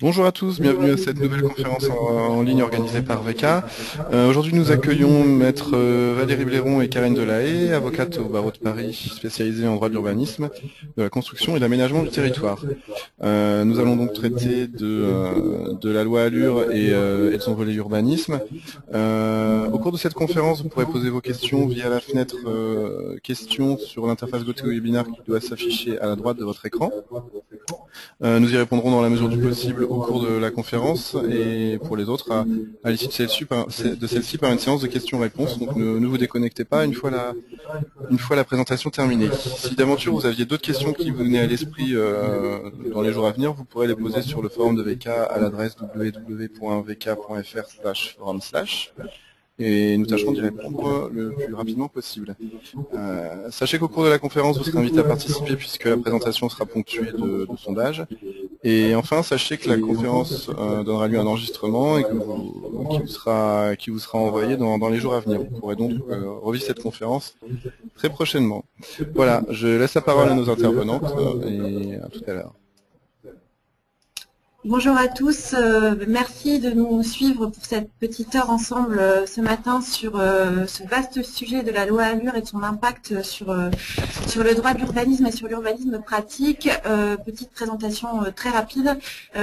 Bonjour à tous, bienvenue à cette nouvelle conférence en ligne organisée par VK. Aujourd'hui, nous accueillons maître Valérie Blairon et Karène Delahaye, avocate au barreau de Paris, spécialisée en droit de l'urbanisme, de la construction et de l'aménagement du territoire. Nous allons donc traiter de la loi ALUR et de son volet urbanisme. Au cours de cette conférence, vous pourrez poser vos questions via la fenêtre questions sur l'interface GoToWebinar qui doit s'afficher à la droite de votre écran. Nous y répondrons dans la mesure du possible au cours de la conférence et pour les autres à l'issue de celle-ci par une séance de questions-réponses. Donc ne vous déconnectez pas une fois la présentation terminée. Si d'aventure vous aviez d'autres questions qui vous venaient à l'esprit dans les jours à venir, vous pourrez les poser sur le forum de VK à l'adresse www.vk.fr/forum/ et nous tâcherons d'y répondre le plus rapidement possible. Sachez qu'au cours de la conférence, vous serez invité à participer puisque la présentation sera ponctuée de sondages. Et enfin, sachez que la conférence donnera lieu à un enregistrement et qui vous sera envoyé dans les jours à venir. Vous pourrez donc revivre cette conférence très prochainement. Voilà, je laisse la parole à nos intervenantes et à tout à l'heure. Bonjour à tous, merci de nous suivre pour cette petite heure ensemble ce matin sur ce vaste sujet de la loi ALUR et de son impact sur le droit de l'urbanisme et sur l'urbanisme pratique. Petite présentation très rapide.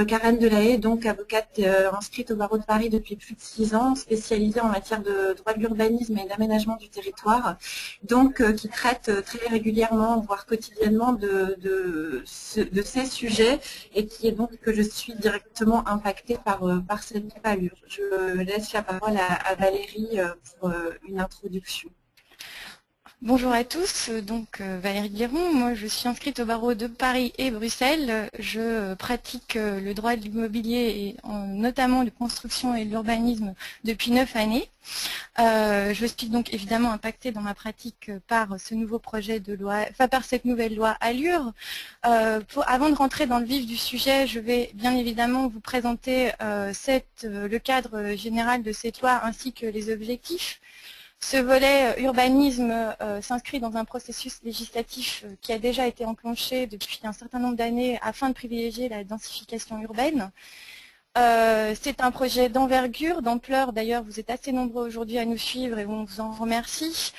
Karène Delahaye, donc avocate inscrite au barreau de Paris depuis plus de 6 ans, spécialisée en matière de droit de l'urbanisme et d'aménagement du territoire, donc qui traite très régulièrement, voire quotidiennement de ces sujets et qui est donc que je suis directement impactée par cette ALUR. Je laisse la parole à Valérie pour une introduction. Bonjour à tous, donc Valérie Blairon, moi je suis inscrite au barreau de Paris et Bruxelles. Je pratique le droit de l'immobilier et notamment de construction et de l'urbanisme depuis 9 années. Je suis donc évidemment impactée dans ma pratique par ce nouveau projet de loi, enfin par cette nouvelle loi ALUR. Avant de rentrer dans le vif du sujet, je vais bien évidemment vous présenter le cadre général de cette loi ainsi que les objectifs. Ce volet urbanisme s'inscrit dans un processus législatif qui a déjà été enclenché depuis un certain nombre d'années afin de privilégier la densification urbaine. C'est un projet d'envergure, d'ampleur. D'ailleurs, vous êtes assez nombreux aujourd'hui à nous suivre et on vous en remercie.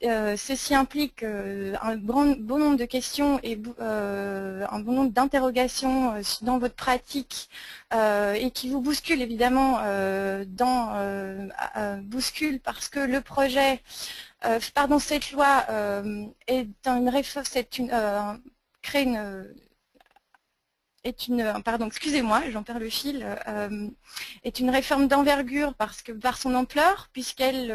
Ceci implique un bon nombre de questions et un bon nombre d'interrogations dans votre pratique et qui vous bouscule évidemment, bouscule parce que le projet, pardon, cette loi est une réforme, crée une pardon, excusez-moi, j'en perds le fil, est une réforme d'envergure parce que par son ampleur, puisqu'elle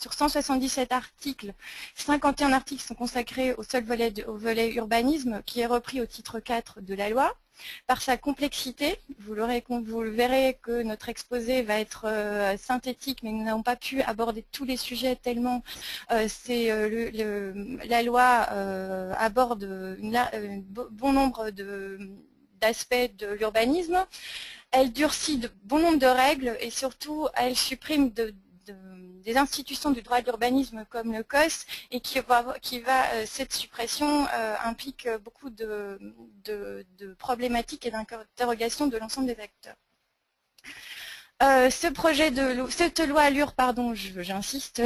sur 177 articles, 51 articles sont consacrés au seul volet, au volet urbanisme qui est repris au titre 4 de la loi. Par sa complexité, vous le verrez que notre exposé va être synthétique, mais nous n'avons pas pu aborder tous les sujets tellement la loi aborde un bon nombre d'aspects de l'urbanisme. Elle durcit de bon nombre de règles et surtout elle supprime des institutions du droit de l'urbanisme comme le COS et cette suppression implique beaucoup de problématiques et d'interrogations de l'ensemble des acteurs. Cette loi ALUR, pardon, j'insiste,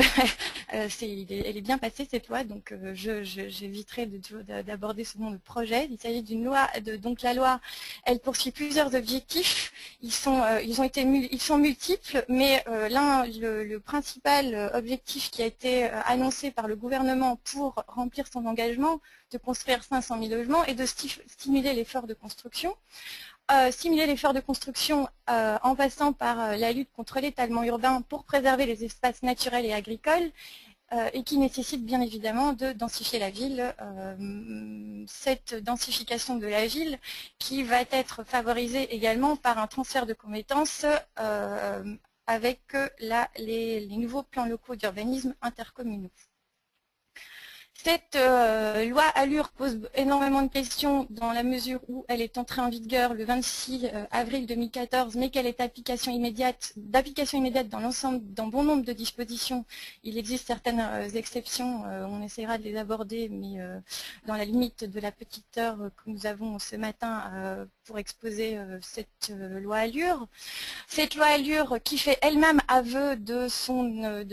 elle est bien passée cette loi, donc j'éviterai d'aborder ce nom de projet. Il s'agit d'une loi, donc la loi, elle poursuit plusieurs objectifs. Ils sont multiples, mais le principal objectif qui a été annoncé par le gouvernement pour remplir son engagement de construire 500 000 logements et de stimuler l'effort de construction. Stimuler l'effort de construction en passant par la lutte contre l'étalement urbain pour préserver les espaces naturels et agricoles et qui nécessite bien évidemment de densifier la ville. Cette densification de la ville qui va être favorisée également par un transfert de compétences avec les nouveaux plans locaux d'urbanisme intercommunaux. Cette loi ALUR pose énormément de questions dans la mesure où elle est entrée en vigueur le 26 avril 2014, mais qu'elle est d'application immédiate dans bon nombre de dispositions. Il existe certaines exceptions, on essaiera de les aborder, mais dans la limite de la petite heure que nous avons ce matin pour exposer cette loi ALUR. Cette loi ALUR qui fait elle-même aveu de son...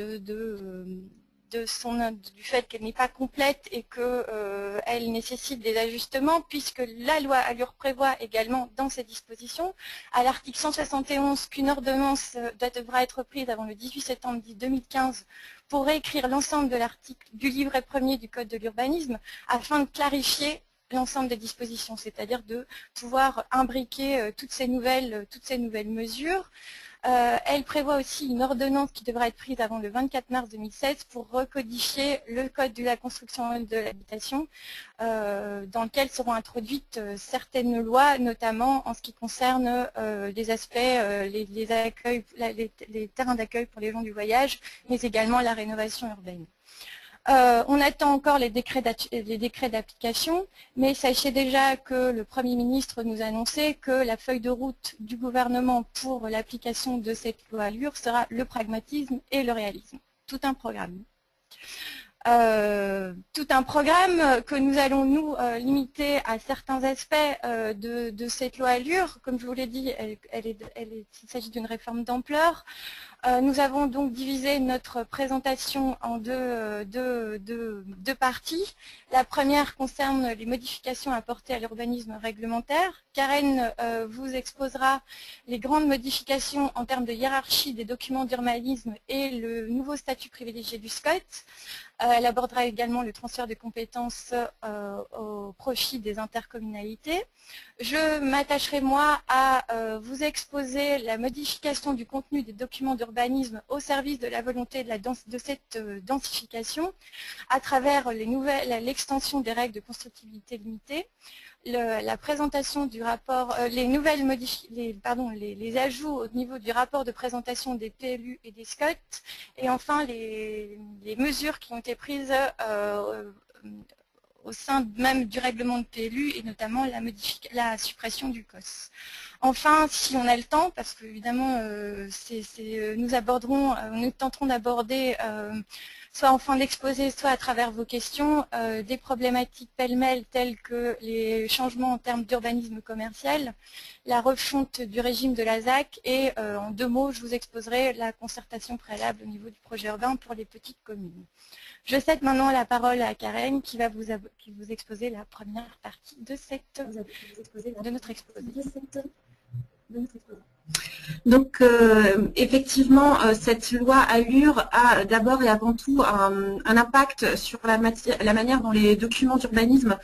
du fait qu'elle n'est pas complète et qu'elle nécessite des ajustements, puisque la loi ALUR prévoit également dans ses dispositions, à l'article 171, qu'une ordonnance devra être prise avant le 18 septembre 2015 pour réécrire l'ensemble de l'article du livret premier du Code de l'urbanisme afin de clarifier l'ensemble des dispositions, c'est-à-dire de pouvoir imbriquer toutes ces nouvelles mesures. Elle prévoit aussi une ordonnance qui devra être prise avant le 24 mars 2016 pour recodifier le code de la construction et de l'habitation dans lequel seront introduites certaines lois, notamment en ce qui concerne les aspects, les terrains d'accueil pour les gens du voyage, mais également la rénovation urbaine. On attend encore les décrets d'application, mais sachez déjà que le Premier ministre nous a annoncé que la feuille de route du gouvernement pour l'application de cette loi ALUR sera le pragmatisme et le réalisme. Tout un programme. Que nous allons nous limiter à certains aspects de cette loi ALUR. Comme je vous l'ai dit, il s'agit d'une réforme d'ampleur. Nous avons donc divisé notre présentation en deux parties. La première concerne les modifications apportées à l'urbanisme réglementaire. Karène vous exposera les grandes modifications en termes de hiérarchie des documents d'urbanisme et le nouveau statut privilégié du SCOT. Elle abordera également le transfert de compétences au profit des intercommunalités. Je m'attacherai, moi, à vous exposer la modification du contenu des documents d'urbanisme au service de la volonté de cette densification à travers l'extension des règles de constructibilité limitée, la présentation du rapport, les ajouts au niveau du rapport de présentation des PLU et des SCOT, et enfin les mesures qui ont été prises au sein même du règlement de PLU et notamment la suppression du COS. Enfin, si on a le temps, parce que évidemment, nous tenterons d'aborder, soit en fin d'exposé, soit à travers vos questions, des problématiques pêle-mêle telles que les changements en termes d'urbanisme commercial, la refonte du régime de la ZAC et en deux mots, je vous exposerai la concertation préalable au niveau du projet urbain pour les petites communes. Je cède maintenant la parole à Karène qui va vous exposer la première partie de notre exposé. Donc effectivement, cette loi ALUR a d'abord et avant tout un impact sur la manière dont les documents d'urbanisme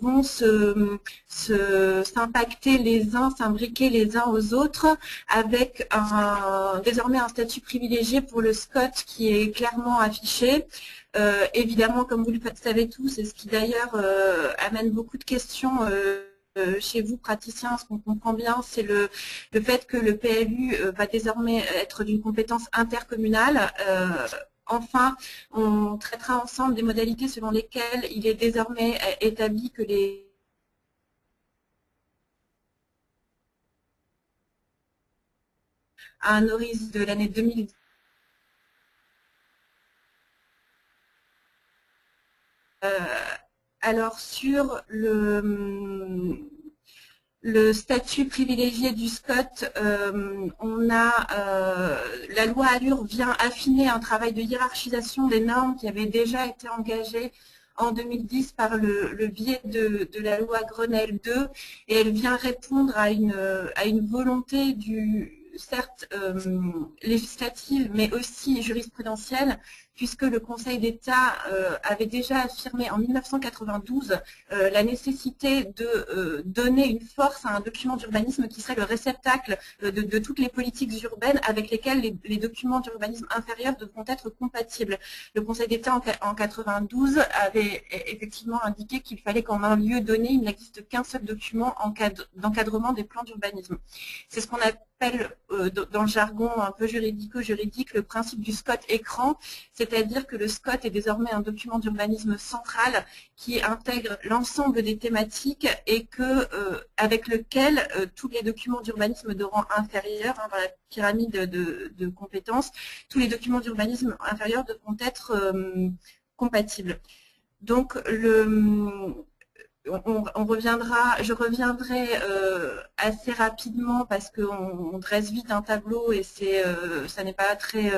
vont s'impacter les uns, s'imbriquer les uns aux autres, avec désormais un statut privilégié pour le SCOT qui est clairement affiché. Évidemment, comme vous le savez tous, c'est ce qui d'ailleurs amène beaucoup de questions chez vous, praticiens, ce qu'on comprend bien, c'est le fait que le PLU va désormais être d'une compétence intercommunale. Enfin, on traitera ensemble des modalités selon lesquelles il est désormais établi que les à un horizon de l'année 2010, alors sur le statut privilégié du SCOT, la loi ALUR vient affiner un travail de hiérarchisation des normes qui avait déjà été engagé en 2010 par le biais de la loi Grenelle 2, et elle vient répondre à une volonté certes législative, mais aussi jurisprudentielle, puisque le Conseil d'État avait déjà affirmé en 1992 la nécessité de donner une force à un document d'urbanisme qui serait le réceptacle de toutes les politiques urbaines avec lesquelles les documents d'urbanisme inférieurs devront être compatibles. Le Conseil d'État en 1992 avait effectivement indiqué qu'il fallait qu'en un lieu donné, il n'existe qu'un seul document d'encadrement des plans d'urbanisme. C'est ce qu'on appelle dans le jargon un peu juridico-juridique le principe du SCOT écran, c'est c'est-à-dire que le SCOT est désormais un document d'urbanisme central qui intègre l'ensemble des thématiques et que, avec lequel tous les documents d'urbanisme de rang inférieur, dans la pyramide de compétences, tous les documents d'urbanisme inférieur devront être compatibles. Donc, je reviendrai assez rapidement parce qu'on dresse vite un tableau et ça n'est pas très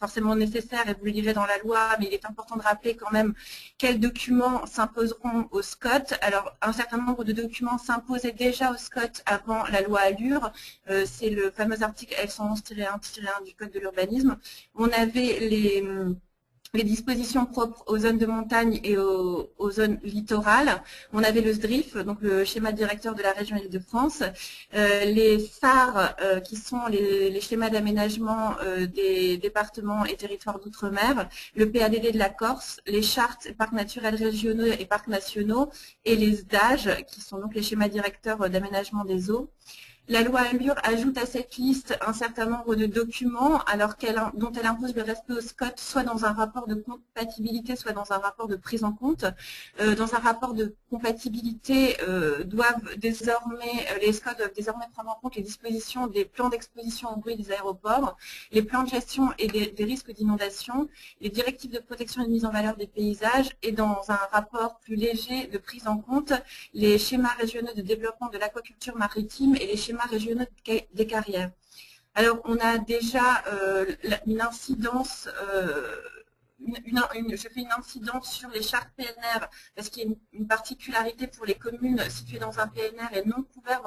forcément nécessaire et vous le lirez dans la loi, mais il est important de rappeler quand même quels documents s'imposeront au SCOT. Alors, un certain nombre de documents s'imposaient déjà au SCOT avant la loi ALUR. C'est le fameux article L111-1-1 du Code de l'urbanisme. On avait les dispositions propres aux zones de montagne et aux zones littorales. On avait le SDRIF, donc le schéma directeur de la région Île-de-France, les SAR qui sont les schémas d'aménagement des départements et territoires d'outre-mer, le PADD de la Corse, les chartes parcs naturels régionaux et parcs nationaux, et les SDAGE qui sont donc les schémas directeurs d'aménagement des eaux. La loi ALUR ajoute à cette liste un certain nombre de documents dont elle impose le respect au SCOT soit dans un rapport de compatibilité, soit dans un rapport de prise en compte. Dans un rapport de compatibilité, les SCOT doivent désormais prendre en compte les dispositions des plans d'exposition au bruit des aéroports, les plans de gestion et des risques d'inondation, les directives de protection et de mise en valeur des paysages et dans un rapport plus léger de prise en compte, les schémas régionaux de développement de l'aquaculture maritime et les schémas régionaux des carrières. Alors, on a déjà une incidence, je fais une incidence sur les chartes PNR, parce qu'il y a une particularité pour les communes situées dans un PNR et non couvertes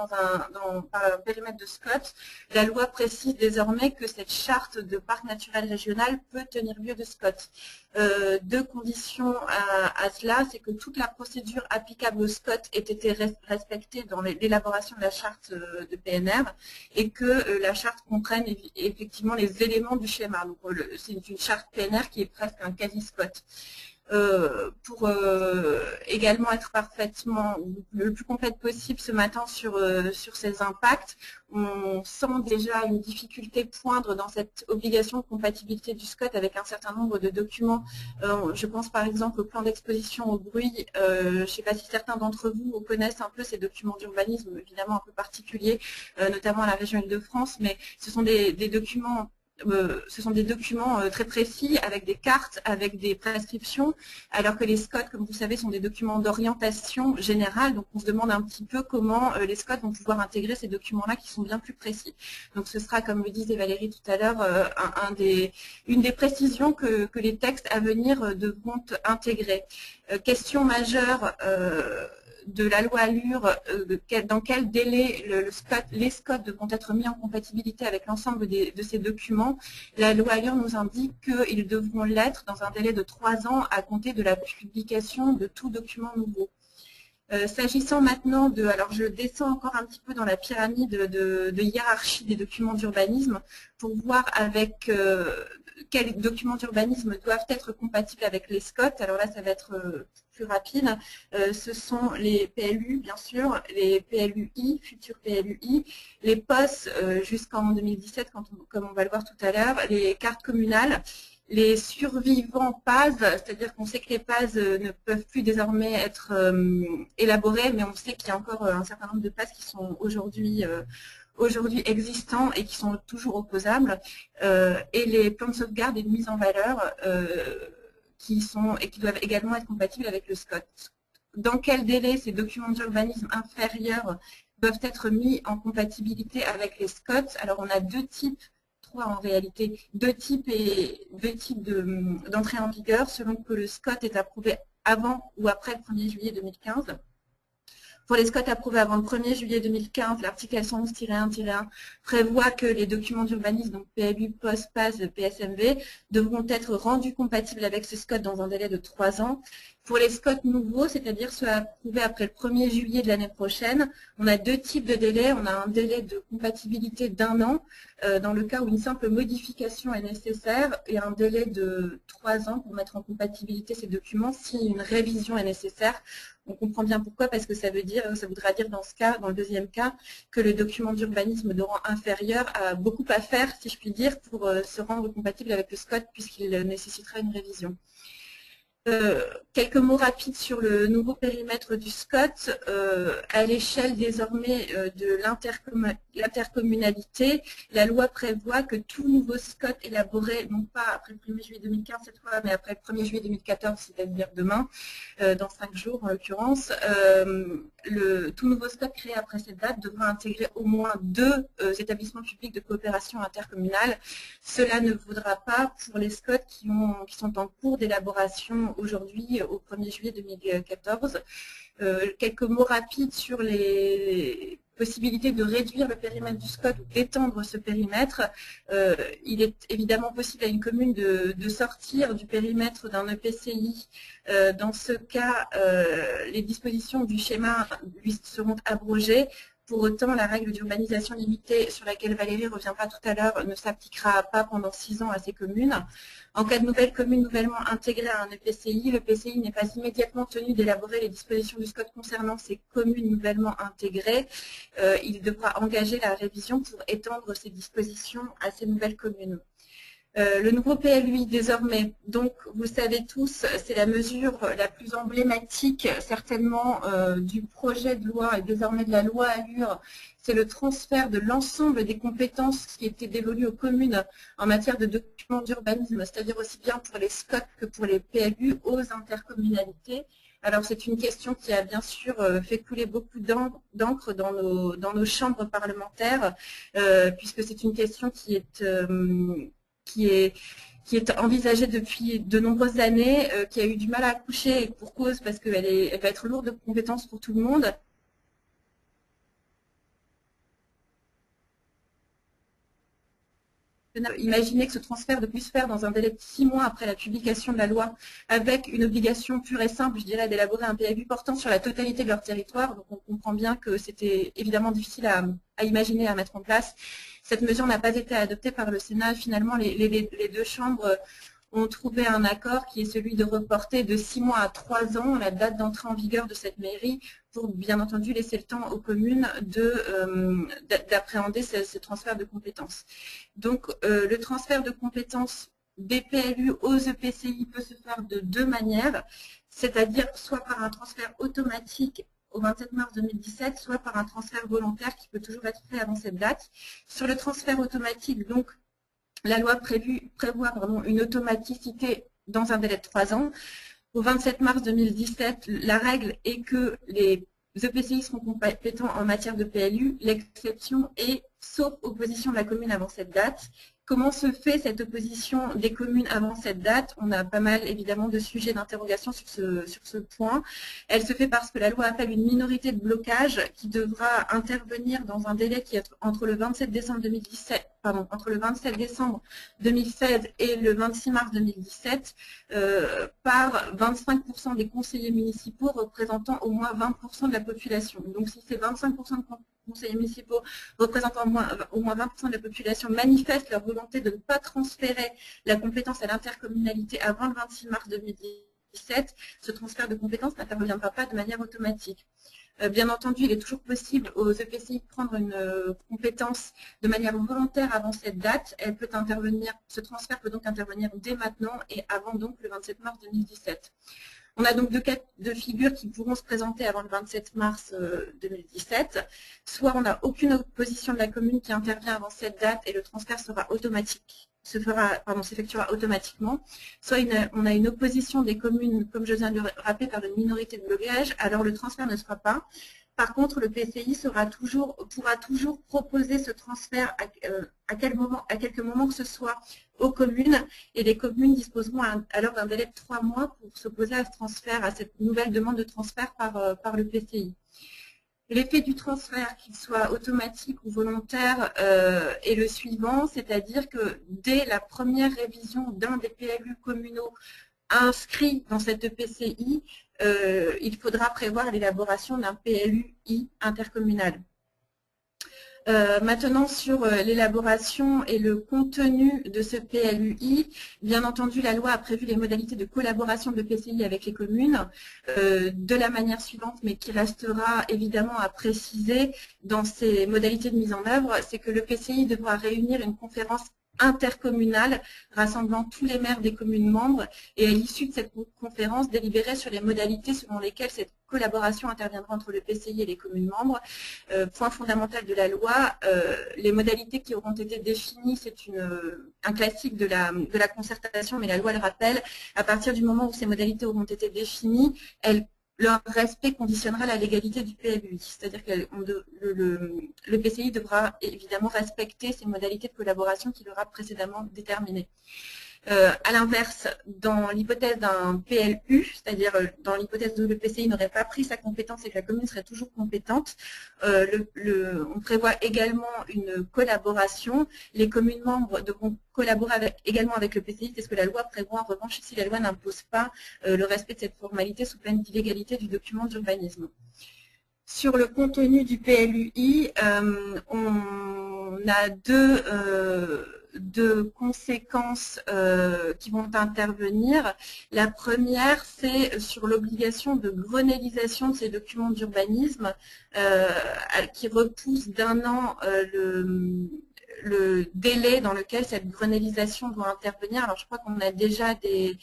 par un périmètre de SCOT. La loi précise désormais que cette charte de parc naturel régional peut tenir lieu de SCOT. Deux conditions à cela, c'est que toute la procédure applicable au SCOT ait été respectée dans l'élaboration de la charte de PNR et que la charte comprenne effectivement les éléments du schéma. Donc c'est une charte PNR qui est presque un quasi-SCOT. Pour également être parfaitement le plus complète possible ce matin sur ces impacts, on sent déjà une difficulté poindre dans cette obligation de compatibilité du SCOT avec un certain nombre de documents. Je pense par exemple au plan d'exposition au bruit. Je ne sais pas si certains d'entre vous connaissent un peu ces documents d'urbanisme, évidemment un peu particuliers, notamment à la région Île-de-France, mais ce sont des documents très précis, avec des cartes, avec des prescriptions, alors que les SCOT, comme vous savez, sont des documents d'orientation générale, donc on se demande un petit peu comment les SCOT vont pouvoir intégrer ces documents-là qui sont bien plus précis. Donc ce sera, comme le disait Valérie tout à l'heure, une des précisions que les textes à venir devront intégrer. Question majeure de la loi ALUR, dans quel délai les SCOT devront être mis en compatibilité avec l'ensemble de ces documents. La loi ALUR nous indique qu'ils devront l'être dans un délai de 3 ans à compter de la publication de tout document nouveau. S'agissant maintenant de... Alors je descends encore un petit peu dans la pyramide de hiérarchie des documents d'urbanisme pour voir avec... quels documents d'urbanisme doivent être compatibles avec les SCOT. Alors là, ça va être plus rapide. Ce sont les PLU, bien sûr, les PLUi, futurs PLUi, les POS jusqu'en 2017, comme on va le voir tout à l'heure, les cartes communales, les survivants PAS, c'est-à-dire qu'on sait que les PAS ne peuvent plus désormais être élaborés, mais on sait qu'il y a encore un certain nombre de PAS qui sont aujourd'hui existants et qui sont toujours opposables, et les plans de sauvegarde et de mise en valeur qui doivent également être compatibles avec le SCOT. Dans quel délai ces documents d'urbanisme inférieurs doivent être mis en compatibilité avec les SCOT? Alors on a deux types d'entrée en vigueur selon que le SCOT est approuvé avant ou après le 1er juillet 2015. Pour les SCOT approuvés avant le 1er juillet 2015, l'article L111-1-1 prévoit que les documents d'urbanisme, donc PLU, POS, PAS, PSMV, devront être rendus compatibles avec ces SCOT dans un délai de 3 ans. Pour les SCOT nouveaux, c'est-à-dire ceux approuvés après le 1er juillet de l'année prochaine, on a deux types de délais. On a un délai de compatibilité d'1 an dans le cas où une simple modification est nécessaire et un délai de 3 ans pour mettre en compatibilité ces documents si une révision est nécessaire. On comprend bien pourquoi, parce que ça voudra dire dans ce cas, dans le deuxième cas, que le document d'urbanisme de rang inférieur a beaucoup à faire, si je puis dire, pour se rendre compatible avec le SCOT puisqu'il nécessitera une révision. Quelques mots rapides sur le nouveau périmètre du SCOT. À l'échelle désormais de l'intercommunalité, la loi prévoit que tout nouveau SCOT élaboré, non pas après le 1er juillet 2015 cette fois, mais après le 1er juillet 2014, c'est-à-dire demain, dans 5 jours en l'occurrence, tout nouveau SCOT créé après cette date devra intégrer au moins 2 établissements publics de coopération intercommunale. Cela ne vaudra pas pour les SCOT qui sont en cours d'élaboration aujourd'hui au 1er juillet 2014. Quelques mots rapides sur les possibilités de réduire le périmètre du SCOT ou d'étendre ce périmètre. Il est évidemment possible à une commune de sortir du périmètre d'un EPCI. Dans ce cas, les dispositions du schéma lui seront abrogées. Pour autant, la règle d'urbanisation limitée sur laquelle Valérie reviendra tout à l'heure ne s'appliquera pas pendant 6 ans à ces communes. En cas de nouvelle commune nouvellement intégrée à un EPCI, l'EPCI n'est pas immédiatement tenu d'élaborer les dispositions du SCOT concernant ces communes nouvellement intégrées. Il devra engager la révision pour étendre ces dispositions à ces nouvelles communes. Le nouveau PLUi désormais, donc vous le savez tous, c'est la mesure la plus emblématique certainement du projet de loi et désormais de la loi ALUR. C'est le transfert de l'ensemble des compétences qui étaient dévolues aux communes en matière de documents d'urbanisme, c'est-à-dire aussi bien pour les SCOT que pour les PLU aux intercommunalités. Alors c'est une question qui a bien sûr fait couler beaucoup d'encre dans nos chambres parlementaires, puisque c'est une question qui est envisagée depuis de nombreuses années, qui a eu du mal à accoucher pour cause parce qu'elle va être lourde de compétences pour tout le monde. Imaginez que ce transfert de puisse faire dans un délai de 6 mois après la publication de la loi, avec une obligation pure et simple, je dirais, d'élaborer un PLU portant sur la totalité de leur territoire. Donc on comprend bien que c'était évidemment difficile à imaginer, à mettre en place. Cette mesure n'a pas été adoptée par le Sénat. Finalement, les deux chambres ont trouvé un accord qui est celui de reporter de 6 mois à 3 ans la date d'entrée en vigueur de cette mairie pour, bien entendu, laisser le temps aux communes d'appréhender ce transfert de compétences. Donc, le transfert de compétences des PLU aux EPCI peut se faire de 2 manières, c'est-à-dire soit par un transfert automatique au 27 mars 2017, soit par un transfert volontaire qui peut toujours être fait avant cette date. Sur le transfert automatique, donc, la loi prévoit une automaticité dans un délai de 3 ans. Au 27 mars 2017, la règle est que les EPCI seront compétents en matière de PLU. L'exception est sauf opposition de la commune avant cette date. Comment se fait cette opposition des communes avant cette date? On a pas mal évidemment de sujets d'interrogation sur ce point. Elle se fait parce que la loi appelle une minorité de blocage qui devra intervenir dans un délai qui est entre le 27 décembre 2016 et le 26 mars 2017 par 25% des conseillers municipaux représentant au moins 20% de la population. Donc si c'est 25% de conseillers municipaux représentant au moins 20% de la population manifestent leur volonté de ne pas transférer la compétence à l'intercommunalité avant le 26 mars 2017, ce transfert de compétence n'interviendra pas de manière automatique. Bien entendu, il est toujours possible aux EPCI de prendre une compétence de manière volontaire avant cette date. Elle peut intervenir, ce transfert peut donc intervenir dès maintenant et avant donc le 27 mars 2017. On a donc 2 cas de figure qui pourront se présenter avant le 27 mars 2017. Soit on n'a aucune opposition de la commune qui intervient avant cette date et le transfert sera automatique, s'effectuera automatiquement. Soit on a une opposition des communes, comme je viens de le rappeler, par une minorité de blocage, alors le transfert ne se fera pas. Par contre, le PCI pourra toujours proposer ce transfert à quelques moments que ce soit aux communes, et les communes disposeront alors d'un délai de 3 mois pour s'opposer à ce transfert, à cette nouvelle demande de transfert par le PCI. L'effet du transfert, qu'il soit automatique ou volontaire, est le suivant, c'est-à-dire que dès la première révision d'un des PLU communaux inscrits dans cette EPCI, il faudra prévoir l'élaboration d'un PLUi intercommunal. Maintenant, sur l'élaboration et le contenu de ce PLUi, bien entendu, la loi a prévu les modalités de collaboration de l'EPCI avec les communes de la manière suivante, mais qui restera évidemment à préciser dans ces modalités de mise en œuvre, c'est que l'EPCI devra réunir une conférence intercommunale rassemblant tous les maires des communes membres et à l'issue de cette conférence délibérer sur les modalités selon lesquelles cette collaboration interviendra entre le PCI et les communes membres. Point fondamental de la loi, les modalités qui auront été définies, c'est un classique de la concertation, mais la loi le rappelle, à partir du moment où ces modalités auront été définies, leur respect conditionnera la légalité du PLUi, c'est-à-dire que le PCI devra évidemment respecter ces modalités de collaboration qu'il aura précédemment déterminées. À l'inverse, dans l'hypothèse d'un PLU, c'est-à-dire dans l'hypothèse où le PCI n'aurait pas pris sa compétence et que la commune serait toujours compétente, on prévoit également une collaboration. Les communes membres devront collaborer également avec le PCI, c'est ce que la loi prévoit. En revanche, si la loi n'impose pas le respect de cette formalité sous peine d'illégalité du document d'urbanisme. Sur le contenu du PLUi, on a deux conséquences qui vont intervenir. La première, c'est sur l'obligation de grenelisation de ces documents d'urbanisme qui repousse d'un an le délai dans lequel cette grenelisation doit intervenir. Alors je crois qu'on a déjà des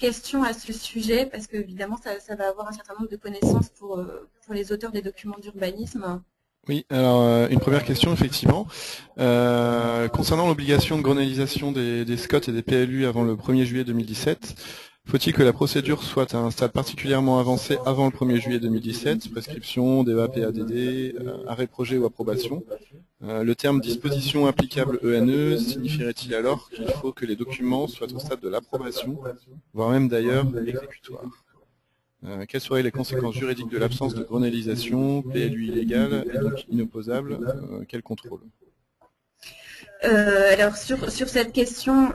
questions à ce sujet parce que évidemment ça va avoir un certain nombre de connaissances pour les auteurs des documents d'urbanisme. Oui, alors une première question effectivement. Concernant l'obligation de grenelisation des SCOT et des PLU avant le 1er juillet 2017, faut-il que la procédure soit à un stade particulièrement avancé avant le 1er juillet 2017, prescription, débat, PADD, arrêt projet ou approbation? Le terme disposition applicable ENE signifierait-il alors qu'il faut que les documents soient au stade de l'approbation, voire même d'ailleurs exécutoire? Quelles seraient les conséquences juridiques de l'absence de grenelisation, PLUi illégale et donc inopposable, quel contrôle? Alors sur cette question,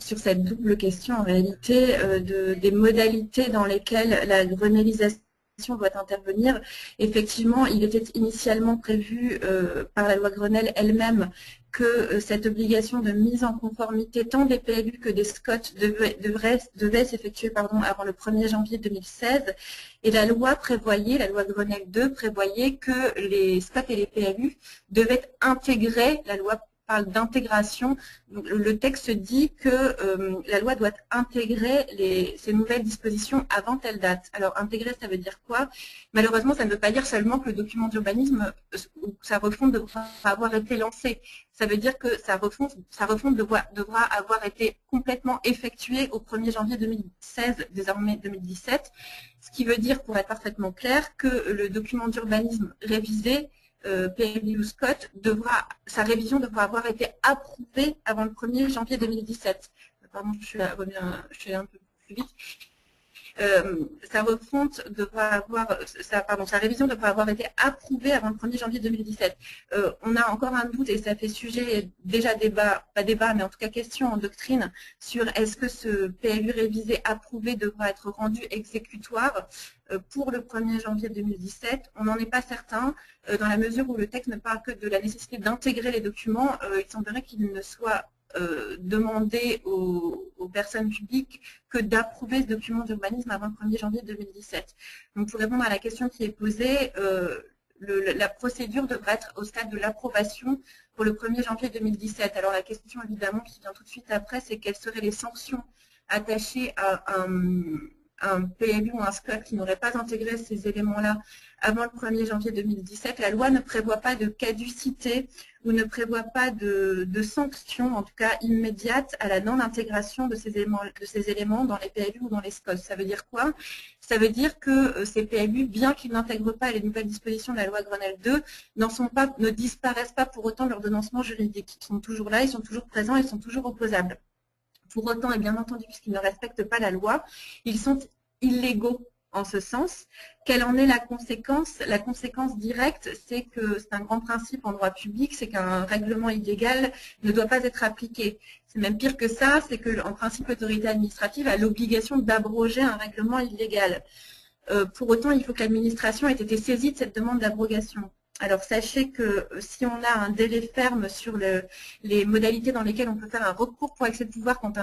sur cette double question en réalité, des modalités dans lesquelles la grenelisation doit intervenir. Effectivement, il était initialement prévu par la loi Grenelle elle-même que cette obligation de mise en conformité tant des PLU que des SCOT devait s'effectuer avant le 1er janvier 2016. Et la loi prévoyait, la loi Grenelle 2 prévoyait que les SCOT et les PLU devaient intégrer, la loi parle d'intégration, le texte dit que la loi doit intégrer ces nouvelles dispositions avant telle date. Alors intégrer, ça veut dire quoi? Malheureusement, ça ne veut pas dire seulement que le document d'urbanisme ou sa refonte devra avoir été lancée. Ça veut dire que sa refonte devra avoir été complètement effectuée au 1er janvier 2016, désormais 2017, ce qui veut dire, pour être parfaitement clair, que le document d'urbanisme révisé PLU ou SCOT, sa révision devra avoir été approuvée avant le 1er janvier 2017. Pardon, je suis un peu plus vite. Sa révision devra avoir été approuvée avant le 1er janvier 2017. On a encore un doute et ça fait sujet, déjà débat, pas débat, mais en tout cas question en doctrine sur est-ce que ce PLU révisé approuvé devra être rendu exécutoire pour le 1er janvier 2017. On n'en est pas certain dans la mesure où le texte ne parle que de la nécessité d'intégrer les documents. Il semblerait qu'il ne soit demander aux personnes publiques que d'approuver ce document d'urbanisme avant le 1er janvier 2017. Donc, pour répondre à la question qui est posée, la procédure devrait être au stade de l'approbation pour le 1er janvier 2017. Alors, la question, évidemment, qui vient tout de suite après, c'est quelles seraient les sanctions attachées à un PLU ou un SCOT qui n'aurait pas intégré ces éléments-là avant le 1er janvier 2017. La loi ne prévoit pas de caducité ou ne prévoit pas de sanctions, en tout cas immédiates, à la non-intégration de ces éléments dans les PLU ou dans les SCOT. Ça veut dire quoi? Ça veut dire que ces PLU, bien qu'ils n'intègrent pas les nouvelles dispositions de la loi Grenelle 2, ne disparaissent pas pour autant de leur ordonnancement juridique. Ils sont toujours là, ils sont toujours présents, ils sont toujours opposables. Pour autant, et bien entendu, puisqu'ils ne respectent pas la loi, ils sont illégaux en ce sens. Quelle en est la conséquence? La conséquence directe, c'est que c'est un grand principe en droit public, c'est qu'un règlement illégal ne doit pas être appliqué. C'est même pire que ça, c'est qu'en principe, l'autorité administrative a l'obligation d'abroger un règlement illégal. Pour autant, il faut que l'administration ait été saisie de cette demande d'abrogation. Alors, sachez que si on a un délai ferme sur les modalités dans lesquelles on peut faire un recours pour excès de pouvoir contre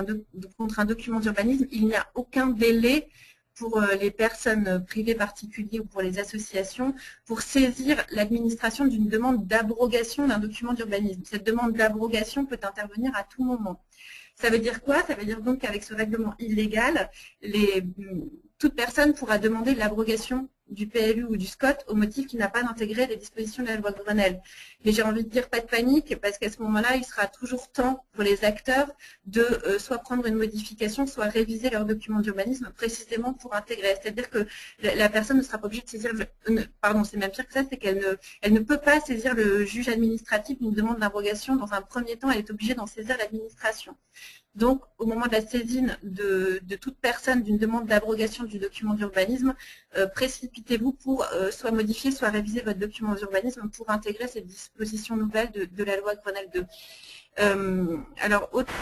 un document d'urbanisme, il n'y a aucun délai pour les personnes privées particulières ou pour les associations pour saisir l'administration d'une demande d'abrogation d'un document d'urbanisme. Cette demande d'abrogation peut intervenir à tout moment. Ça veut dire quoi? Ça veut dire donc qu'avec ce règlement illégal, toute personne pourra demander l'abrogation du PLU ou du SCOT au motif qu'il n'a pas intégré les dispositions de la loi Grenelle. Mais j'ai envie de dire pas de panique, parce qu'à ce moment-là, il sera toujours temps pour les acteurs de soit prendre une modification, soit réviser leur document d'urbanisme précisément pour intégrer. C'est-à-dire que la personne ne sera pas obligée de saisir... Pardon, c'est même pire que ça, c'est qu'elle ne peut pas saisir le juge administratif d'une demande d'abrogation. Dans un premier temps, elle est obligée d'en saisir l'administration. Donc, au moment de la saisine de toute personne d'une demande d'abrogation du document d'urbanisme, précipitez-vous pour soit modifier, soit réviser votre document d'urbanisme pour intégrer cette disposition nouvelle de la loi Grenelle 2. Alors, autre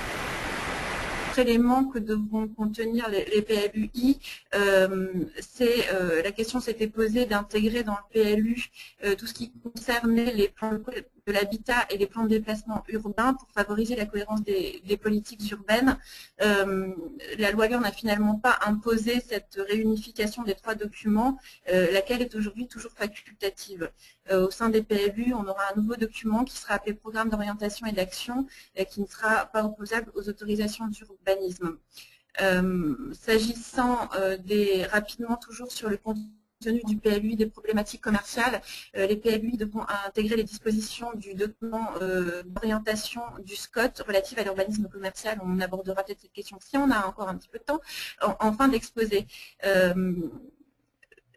élément que devront contenir les PLUi, la question s'était posée d'intégrer dans le PLU tout ce qui concernait les plans de l'habitat et les plans de déplacement urbain pour favoriser la cohérence des politiques urbaines. La loi LME n'a finalement pas imposé cette réunification des trois documents, laquelle est aujourd'hui toujours facultative. Au sein des PLU, on aura un nouveau document qui sera appelé Programme d'orientation et d'action, qui ne sera pas opposable aux autorisations d'urbanisme. S'agissant rapidement toujours sur le contenu du PLUi des problématiques commerciales, les PLUi devront intégrer les dispositions du document d'orientation du SCOT relative à l'urbanisme commercial. On abordera peut-être cette question si on a encore un petit peu de temps en fin d'exposé.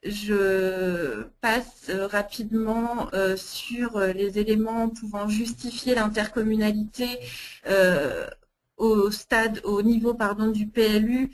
Je passe rapidement sur les éléments pouvant justifier l'intercommunalité au niveau du PLU.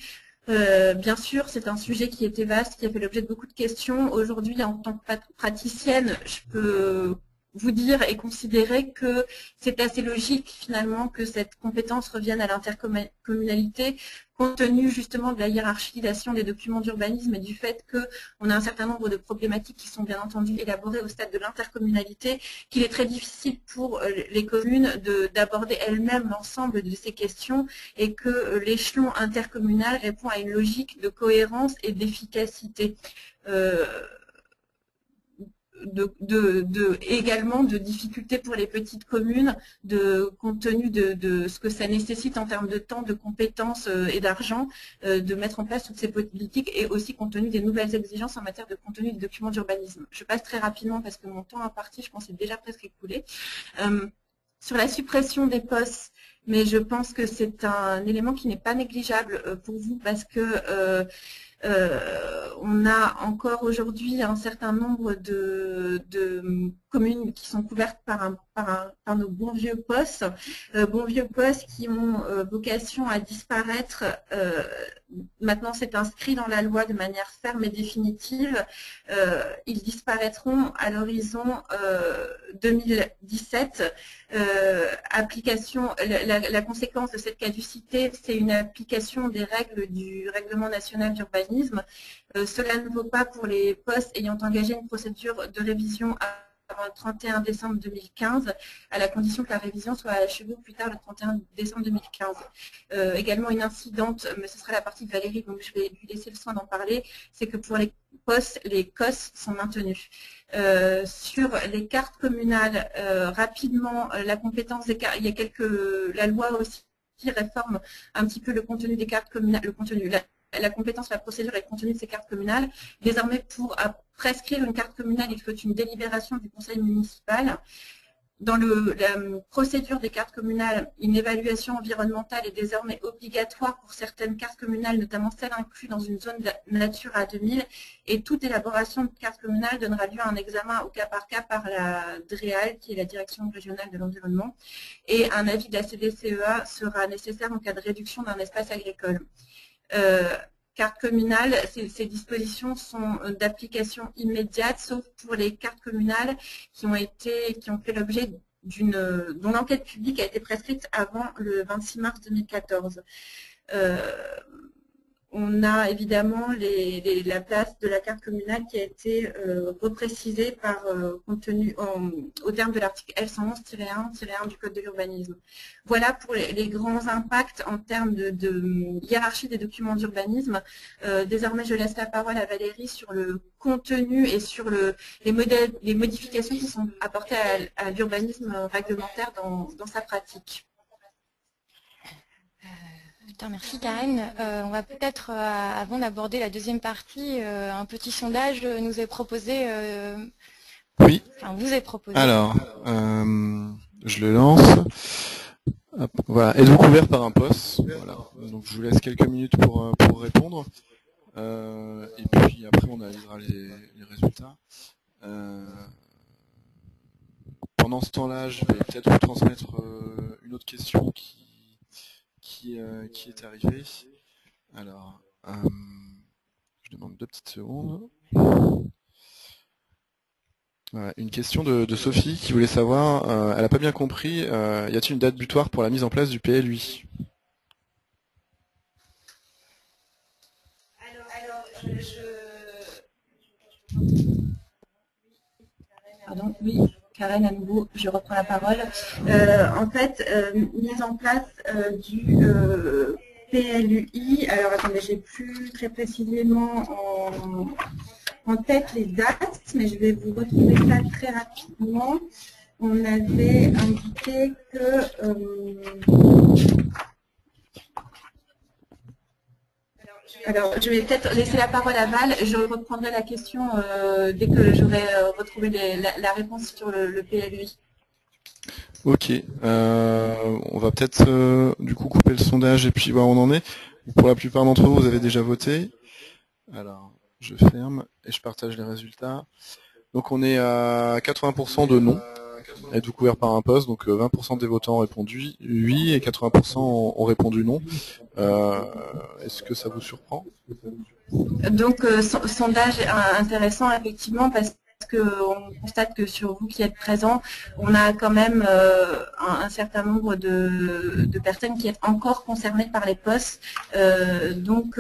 Bien sûr, c'est un sujet qui était vaste, qui a fait l'objet de beaucoup de questions. Aujourd'hui, en tant que praticienne, je peux vous dire et considérer que c'est assez logique finalement que cette compétence revienne à l'intercommunalité, compte tenu justement de la hiérarchisation des documents d'urbanisme et du fait qu'on a un certain nombre de problématiques qui sont bien entendu élaborées au stade de l'intercommunalité, qu'il est très difficile pour les communes d'aborder elles-mêmes l'ensemble de ces questions et que l'échelon intercommunal répond à une logique de cohérence et d'efficacité. Également de difficultés pour les petites communes, compte tenu de ce que ça nécessite en termes de temps, de compétences et d'argent, de mettre en place toutes ces politiques et aussi compte tenu des nouvelles exigences en matière de contenu des documents d'urbanisme. Je passe très rapidement parce que mon temps imparti, je pense, est déjà presque écoulé. Sur la suppression des POS, mais je pense que c'est un élément qui n'est pas négligeable pour vous parce que on a encore aujourd'hui un certain nombre de communes qui sont couvertes par nos bons vieux POS, qui ont vocation à disparaître. Maintenant, c'est inscrit dans la loi de manière ferme et définitive. Ils disparaîtront à l'horizon 2017. La conséquence de cette caducité, c'est une application des règles du règlement national d'urbanisme. Cela ne vaut pas pour les POS ayant engagé une procédure de révision avant le 31 décembre 2015, à la condition que la révision soit achevée au plus tard le 31 décembre 2015. Également une incidente, mais ce sera la partie de Valérie, donc je vais lui laisser le soin d'en parler, c'est que pour les POS, les COS sont maintenus. Sur les cartes communales, rapidement, la compétence des cartes, il y a la loi aussi qui réforme un petit peu le contenu des cartes communales, la compétence, la procédure et le contenu de ces cartes communales. Désormais, pour prescrire une carte communale, il faut une délibération du conseil municipal. Dans la procédure des cartes communales, une évaluation environnementale est désormais obligatoire pour certaines cartes communales, notamment celles incluses dans une zone Natura 2000. Et toute élaboration de carte communale donnera lieu à un examen au cas par cas par la DREAL, qui est la Direction régionale de l'environnement. Et un avis de la CDCEA sera nécessaire en cas de réduction d'un espace agricole. cartes communales, ces dispositions sont d'application immédiate, sauf pour les cartes communales qui ont fait l'objet dont l'enquête publique a été prescrite avant le 26 mars 2014. On a évidemment la place de la carte communale qui a été reprécisée par au terme de l'article L111-1-1 du Code de l'urbanisme. Voilà pour les grands impacts en termes de hiérarchie des documents d'urbanisme. Désormais, je laisse la parole à Valérie sur le contenu et sur les modifications qui sont apportées à l'urbanisme réglementaire dans sa pratique. Merci Karène. On va peut-être, avant d'aborder la deuxième partie, un petit sondage nous est proposé. Oui. Enfin, vous est proposé. Alors, je le lance. Hop, voilà. Êtes-vous couvert par un POS? Voilà. Donc, je vous laisse quelques minutes pour répondre. Et puis après, on analysera les résultats. Pendant ce temps-là, je vais peut-être vous transmettre une autre question qui est arrivé. Alors, je demande 2 petites secondes. Voilà, une question de Sophie qui voulait savoir, elle n'a pas bien compris, y a-t-il une date butoir pour la mise en place du PLUi? Pardon, oui. Karène, à nouveau, je reprends la parole. En fait, mise en place du PLUi. Alors, attendez, j'ai plus très précisément en tête les dates, mais je vais vous retrouver ça très rapidement. On avait indiqué que... Alors, je vais peut-être laisser la parole à Val. Je reprendrai la question dès que j'aurai retrouvé la réponse sur le PLUi. Ok. On va peut-être du coup couper le sondage et puis voir où on en est. Pour la plupart d'entre vous, vous avez déjà voté. Alors, je ferme et je partage les résultats. Donc, on est à 80% de non. Êtes-vous couvert par un poste? Donc 20% des votants ont répondu oui et 80% ont répondu non. Est-ce que ça vous surprend? Donc sondage intéressant effectivement parce qu'on constate que sur vous qui êtes présents, on a quand même un certain nombre de personnes qui sont encore concernées par les POS, donc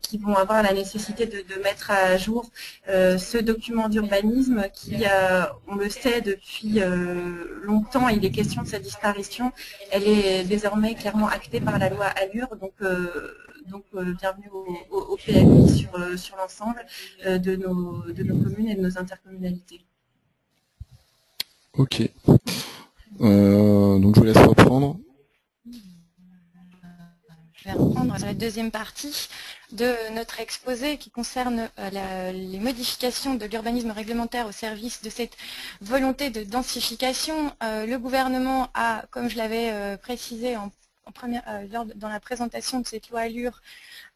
qui vont avoir la nécessité de mettre à jour ce document d'urbanisme qui, on le sait depuis longtemps, il est question de sa disparition. Elle est désormais clairement actée par la loi ALUR, donc bienvenue au PLUi sur l'ensemble de nos communes et de nos intercommunalités. Ok. Donc je vous laisse reprendre. Je vais reprendre la deuxième partie de notre exposé qui concerne les modifications de l'urbanisme réglementaire au service de cette volonté de densification. Le gouvernement a, comme je l'avais précisé dans la présentation de cette loi ALUR,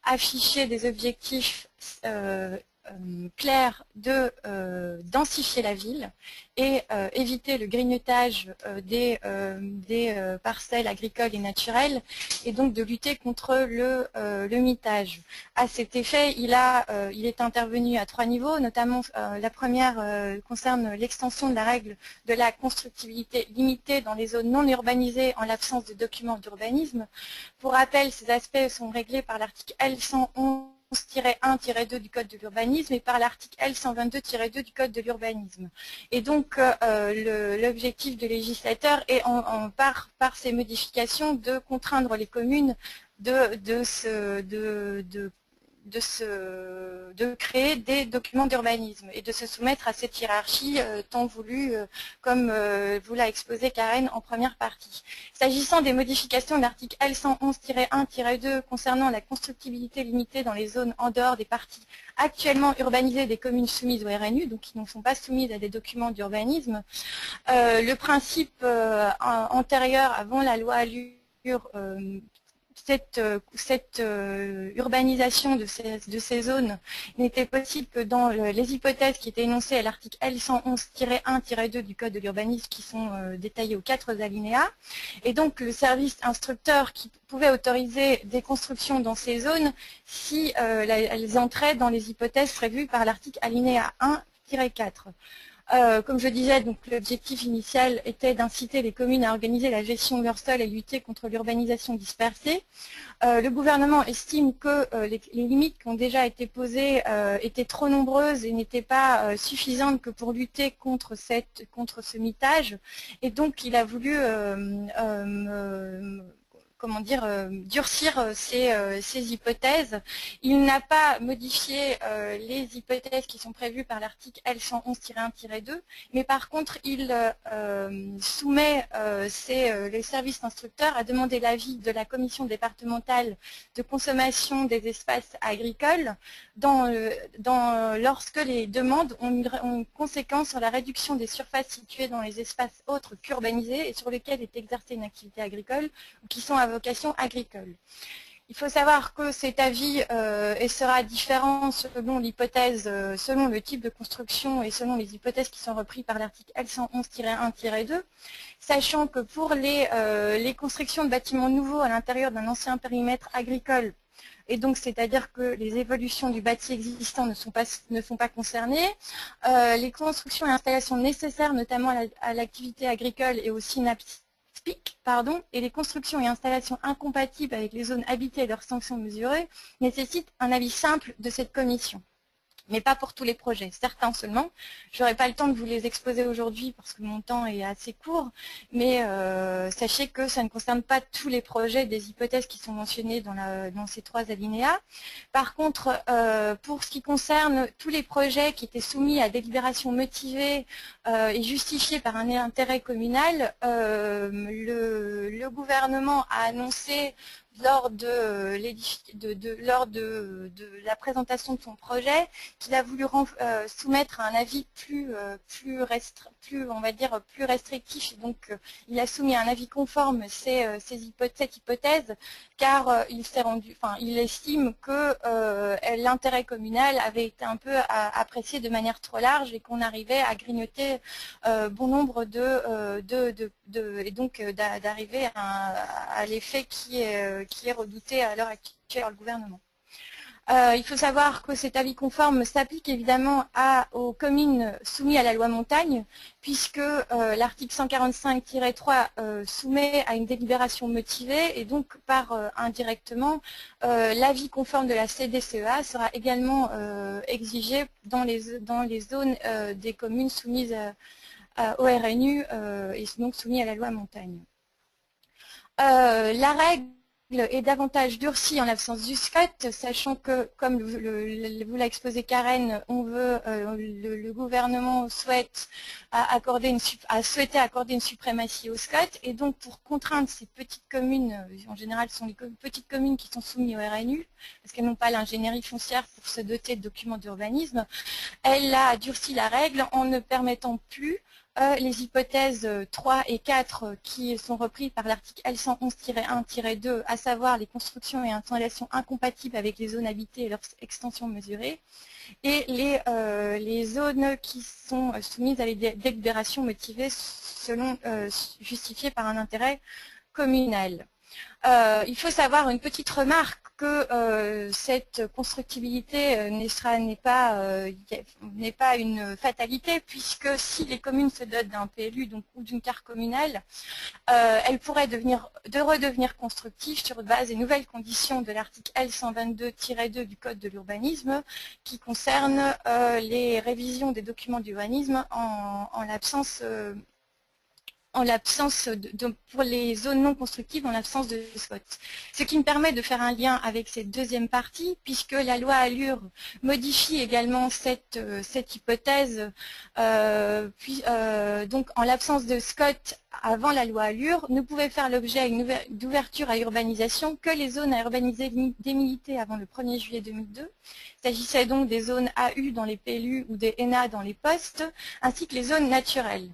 affiché des objectifs clairs de densifier la ville et éviter le grignotage des parcelles agricoles et naturelles et donc de lutter contre le mitage. À cet effet, il est intervenu à 3 niveaux, notamment la première concerne l'extension de la règle de la constructibilité limitée dans les zones non urbanisées en l'absence de documents d'urbanisme. Pour rappel, ces aspects sont réglés par l'article L111 1-2 du Code de l'urbanisme et par l'article L122-2 du Code de l'urbanisme. Et donc, l'objectif du législateur est, par ces modifications, de contraindre les communes de créer des documents d'urbanisme et de se soumettre à cette hiérarchie tant voulue, comme vous l'a exposé Karène en première partie. S'agissant des modifications de l'article L111-1-2 concernant la constructibilité limitée dans les zones en dehors des parties actuellement urbanisées des communes soumises au RNU, donc qui ne sont pas soumises à des documents d'urbanisme, le principe antérieur avant la loi ALUR cette urbanisation de ces zones n'était possible que dans les hypothèses qui étaient énoncées à l'article L111-1-2 du Code de l'urbanisme qui sont détaillées aux 4 alinéas. Et donc le service instructeur qui pouvait autoriser des constructions dans ces zones si elles entraient dans les hypothèses prévues par l'article alinéa 1-4. Comme je disais, donc l'objectif initial était d'inciter les communes à organiser la gestion de leur sol et lutter contre l'urbanisation dispersée. Le gouvernement estime que les limites qui ont déjà été posées étaient trop nombreuses et n'étaient pas suffisantes que pour lutter contre ce mitage. Et donc, il a voulu durcir ces hypothèses. Il n'a pas modifié les hypothèses qui sont prévues par l'article L111-1-2, mais par contre, il soumet les services instructeurs à demander l'avis de la commission départementale de consommation des espaces agricoles lorsque les demandes ont une conséquence sur la réduction des surfaces situées dans les espaces autres qu'urbanisés et sur lesquels est exercée une activité agricole ou qui sont à vocation agricole. Il faut savoir que cet avis sera différent selon l'hypothèse, selon le type de construction et selon les hypothèses qui sont reprises par l'article L111-1-2, sachant que pour les constructions de bâtiments nouveaux à l'intérieur d'un ancien périmètre agricole, et donc c'est-à-dire que les évolutions du bâti existant ne sont pas concernées. Les constructions et installations nécessaires, notamment à l'activité agricole et aux synapses, et les constructions et installations incompatibles avec les zones habitées et leurs sanctions mesurées nécessitent un avis simple de cette commission, mais pas pour tous les projets, certains seulement. Je n'aurai pas le temps de vous les exposer aujourd'hui parce que mon temps est assez court, mais sachez que ça ne concerne pas tous les projets des hypothèses qui sont mentionnées dans ces 3 alinéas. Par contre, pour ce qui concerne tous les projets qui étaient soumis à délibération motivée et justifiée par un intérêt communal, le gouvernement a annoncé lors de la présentation de son projet, qu'il a voulu soumettre à un avis plus restrictif. Donc, il a soumis à un avis conforme cette hypothèse, car il estime que l'intérêt communal avait été un peu apprécié de manière trop large et qu'on arrivait à grignoter bon nombre et donc d'arriver à l'effet qui est redouté à l'heure actuelle par le gouvernement. Il faut savoir que cet avis conforme s'applique évidemment aux communes soumises à la loi montagne, puisque l'article 145-3 soumet à une délibération motivée et donc par indirectement, l'avis conforme de la CDCEA sera également exigé dans les zones des communes soumises au RNU et donc soumises à la loi montagne. La règle est davantage durcie en l'absence du SCOT, sachant que, comme vous l'a exposé Karène, le gouvernement a souhaité accorder une suprématie au SCOT, et donc pour contraindre ces petites communes, en général ce sont les petites communes qui sont soumises au RNU, parce qu'elles n'ont pas l'ingénierie foncière pour se doter de documents d'urbanisme, elle a durci la règle en ne permettant plus les hypothèses 3 et 4 qui sont reprises par l'article L111-1-2, à savoir les constructions et installations incompatibles avec les zones habitées et leurs extensions mesurées, et les zones qui sont soumises à des délibérations motivées justifiées par un intérêt communal. Il faut savoir une petite remarque que cette constructibilité n'est pas une fatalité, puisque si les communes se dotent d'un PLU ou d'une carte communale, elles pourraient redevenir constructives sur base des nouvelles conditions de l'article L122-2 du Code de l'urbanisme qui concerne les révisions des documents d'urbanisme pour les zones non constructives en l'absence de SCOT. Ce qui me permet de faire un lien avec cette deuxième partie, puisque la loi ALUR modifie également cette hypothèse. Donc, en l'absence de SCOT avant la loi ALUR, ne pouvait faire l'objet d'ouverture à urbanisation que les zones à urbaniser délimitées avant le 1er juillet 2002. Il s'agissait donc des zones AU dans les PLU ou des NA dans les postes, ainsi que les zones naturelles.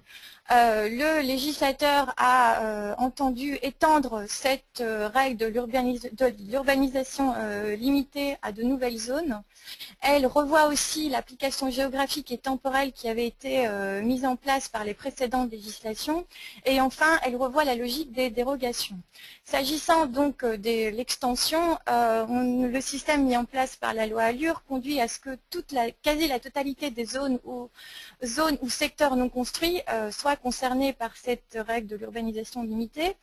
le législateur a entendu étendre cette règle de l'urbanisation limitée à de nouvelles zones. Elle revoit aussi l'application géographique et temporelle qui avait été mise en place par les précédentes législations. Et enfin, elle revoit la logique des dérogations. S'agissant donc de l'extension, le système mis en place par la loi ALUR conduit à ce que quasi la totalité des zones ou secteurs non construits soient concernés par cette règle de l'urbanisation limitée.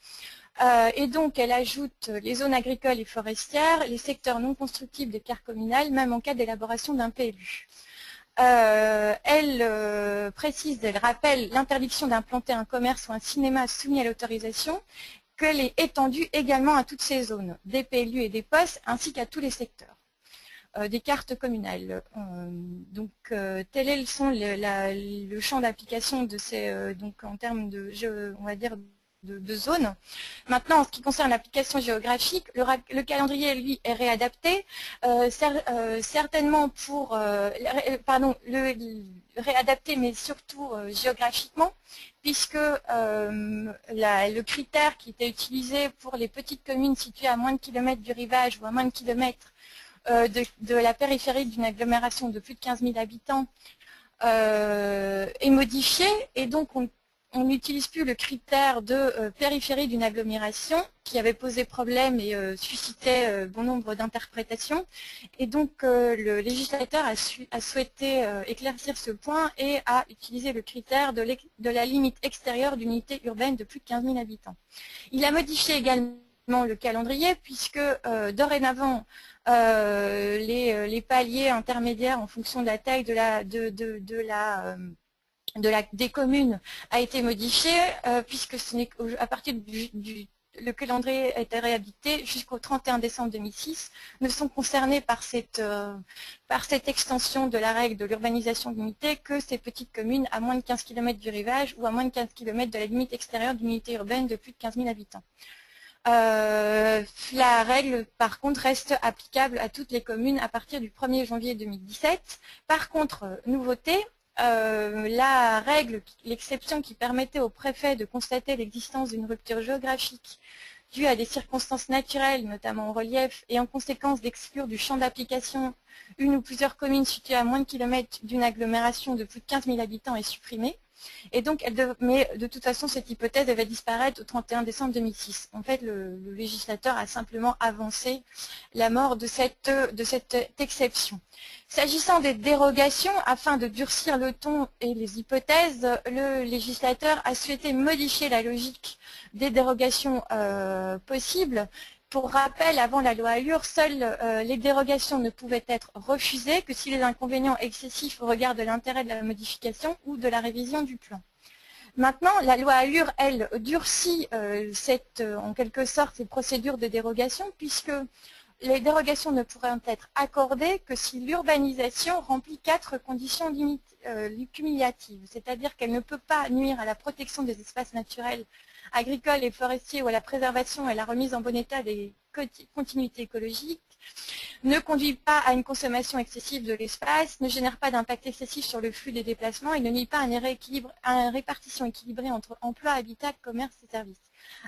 Et donc, elle ajoute les zones agricoles et forestières, les secteurs non constructibles des cartes communales, même en cas d'élaboration d'un PLU. Elle précise, elle rappelle l'interdiction d'implanter un commerce ou un cinéma soumis à l'autorisation, qu'elle est étendue également à toutes ces zones, des PLU et des POS, ainsi qu'à tous les secteurs des cartes communales. Donc, tel est le champ d'application de ces, donc en termes de, on va dire, de zones. Maintenant, en ce qui concerne l'application géographique, le calendrier, lui, est réadapté, certainement pour, réadapté, mais surtout géographiquement, puisque le critère qui était utilisé pour les petites communes situées à moins de kilomètres du rivage ou à moins de kilomètres de la périphérie d'une agglomération de plus de 15 000 habitants est modifié, et donc on n'utilise plus le critère de périphérie d'une agglomération qui avait posé problème et suscitait bon nombre d'interprétations. Et donc le législateur a souhaité éclaircir ce point et a utilisé le critère de la limite extérieure d'unité urbaine de plus de 15 000 habitants. Il a modifié également le calendrier, puisque dorénavant, les paliers intermédiaires en fonction de la taille des communes a été modifié, puisque ce n'est qu'à partir le calendrier a été réhabilité jusqu'au 31 décembre 2006, ne sont concernés par cette extension de la règle de l'urbanisation limitée que ces petites communes à moins de 15 km du rivage ou à moins de 15 km de la limite extérieure d'unité urbaine de plus de 15 000 habitants. La règle, par contre, reste applicable à toutes les communes à partir du 1er janvier 2017. Par contre, nouveauté, la règle, l'exception qui permettait au préfet de constater l'existence d'une rupture géographique due à des circonstances naturelles, notamment au relief, et en conséquence d'exclure du champ d'application une ou plusieurs communes situées à moins de kilomètres d'une agglomération de plus de 15 000 habitants est supprimée. Et donc, mais de toute façon, cette hypothèse devait disparaître au 31 décembre 2006. En fait, le législateur a simplement avancé la mort de cette exception. S'agissant des dérogations, afin de durcir le ton et les hypothèses, le législateur a souhaité modifier la logique des dérogations possibles. Pour rappel, avant la loi ALUR, seules les dérogations ne pouvaient être refusées que si les inconvénients excessifs au regard de l'intérêt de la modification ou de la révision du plan. Maintenant, la loi ALUR, elle, durcit en quelque sorte ces procédures de dérogation, puisque les dérogations ne pourraient être accordées que si l'urbanisation remplit 4 conditions cumulatives, c'est-à-dire qu'elle ne peut pas nuire à la protection des espaces naturels, agricoles et forestiers ou à la préservation et la remise en bon état des continuités écologiques, ne conduit pas à une consommation excessive de l'espace, ne génère pas d'impact excessif sur le flux des déplacements et ne nie pas à une répartition équilibrée entre emploi, habitat, commerce et services.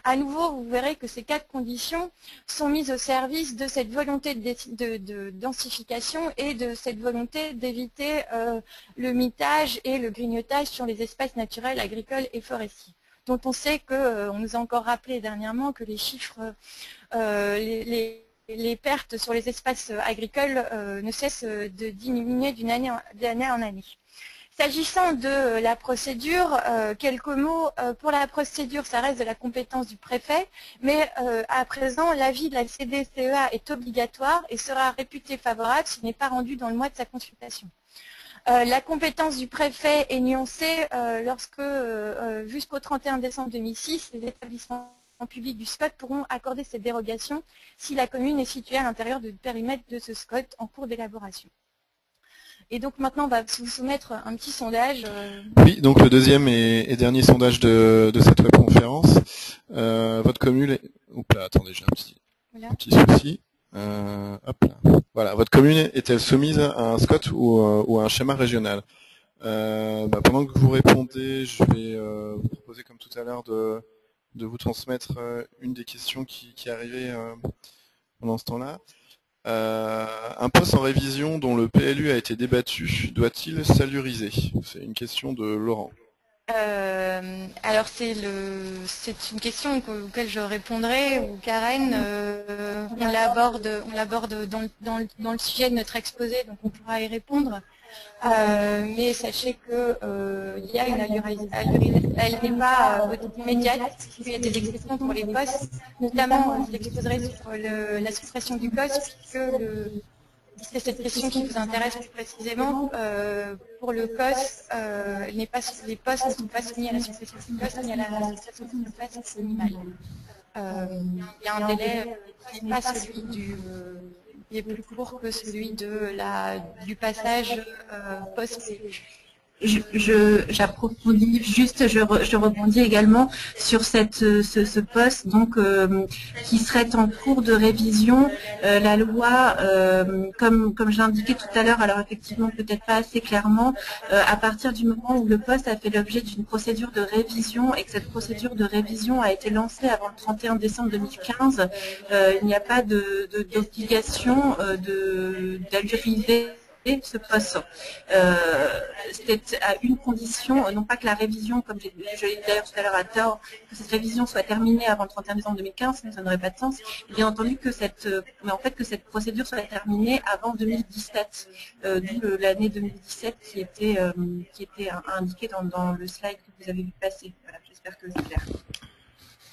À nouveau, vous verrez que ces 4 conditions sont mises au service de cette volonté de densification et de cette volonté d'éviter le mitage et le grignotage sur les espaces naturels, agricoles et forestiers, dont on sait qu'on nous a encore rappelé dernièrement que les chiffres, les pertes sur les espaces agricoles ne cessent de diminuer d'année en année. S'agissant de la procédure, quelques mots. Pour la procédure, ça reste de la compétence du préfet, mais à présent, l'avis de la CDCEA est obligatoire et sera réputé favorable s'il n'est pas rendu dans le mois de sa consultation. La compétence du préfet est nuancée lorsque, jusqu'au 31 décembre 2006, les établissements publics du SCOT pourront accorder cette dérogation si la commune est située à l'intérieur du périmètre de ce SCOT en cours d'élaboration. Et donc maintenant, on va vous soumettre un petit sondage. Oui, donc le deuxième et dernier sondage de cette webconférence. Votre commune... Oups là, attendez, j'ai un petit souci. Hop là. Voilà, votre commune est-elle soumise à un SCOT ou à un schéma régional? Pendant que vous répondez, je vais vous proposer, comme tout à l'heure, de vous transmettre une des questions qui arrivait pendant ce temps-là. Un poste en révision dont le PLU a été débattu, doit-il s'alluriser? C'est une question de Laurent. Alors c'est une question auquel je répondrai, ou Karène, on l'aborde dans le sujet de notre exposé, donc on pourra y répondre. Mais sachez que il y a une allurisation, elle n'est pas immédiate, il y a des exceptions pour les postes, notamment je l'exposerai sur la suppression du COS, puisque c'est cette question qui vous intéresse plus précisément. Pour le COS, les postes ne sont pas soumis à la suppression du COS, ni à la suppression du COS minimal. Il y a un délai qui n'est pas celui du... Il est plus court que celui du passage post-PLU. J'approfondis juste, je rebondis également sur ce poste donc qui serait en cours de révision. La loi, comme je l'indiquais tout à l'heure, alors effectivement peut-être pas assez clairement, à partir du moment où le poste a fait l'objet d'une procédure de révision et que cette procédure de révision a été lancée avant le 31 décembre 2015, il n'y a pas d'obligation d'alluriser ce poste. C'était à une condition, non pas que la révision, comme je l'ai dit d'ailleurs tout à l'heure à tort, que cette révision soit terminée avant le 31 décembre 2015, ça n'aurait pas de sens, bien entendu que cette procédure soit terminée avant 2017, d'où l'année 2017 qui était indiquée dans le slide que vous avez vu passer. Voilà, j'espère que c'est clair.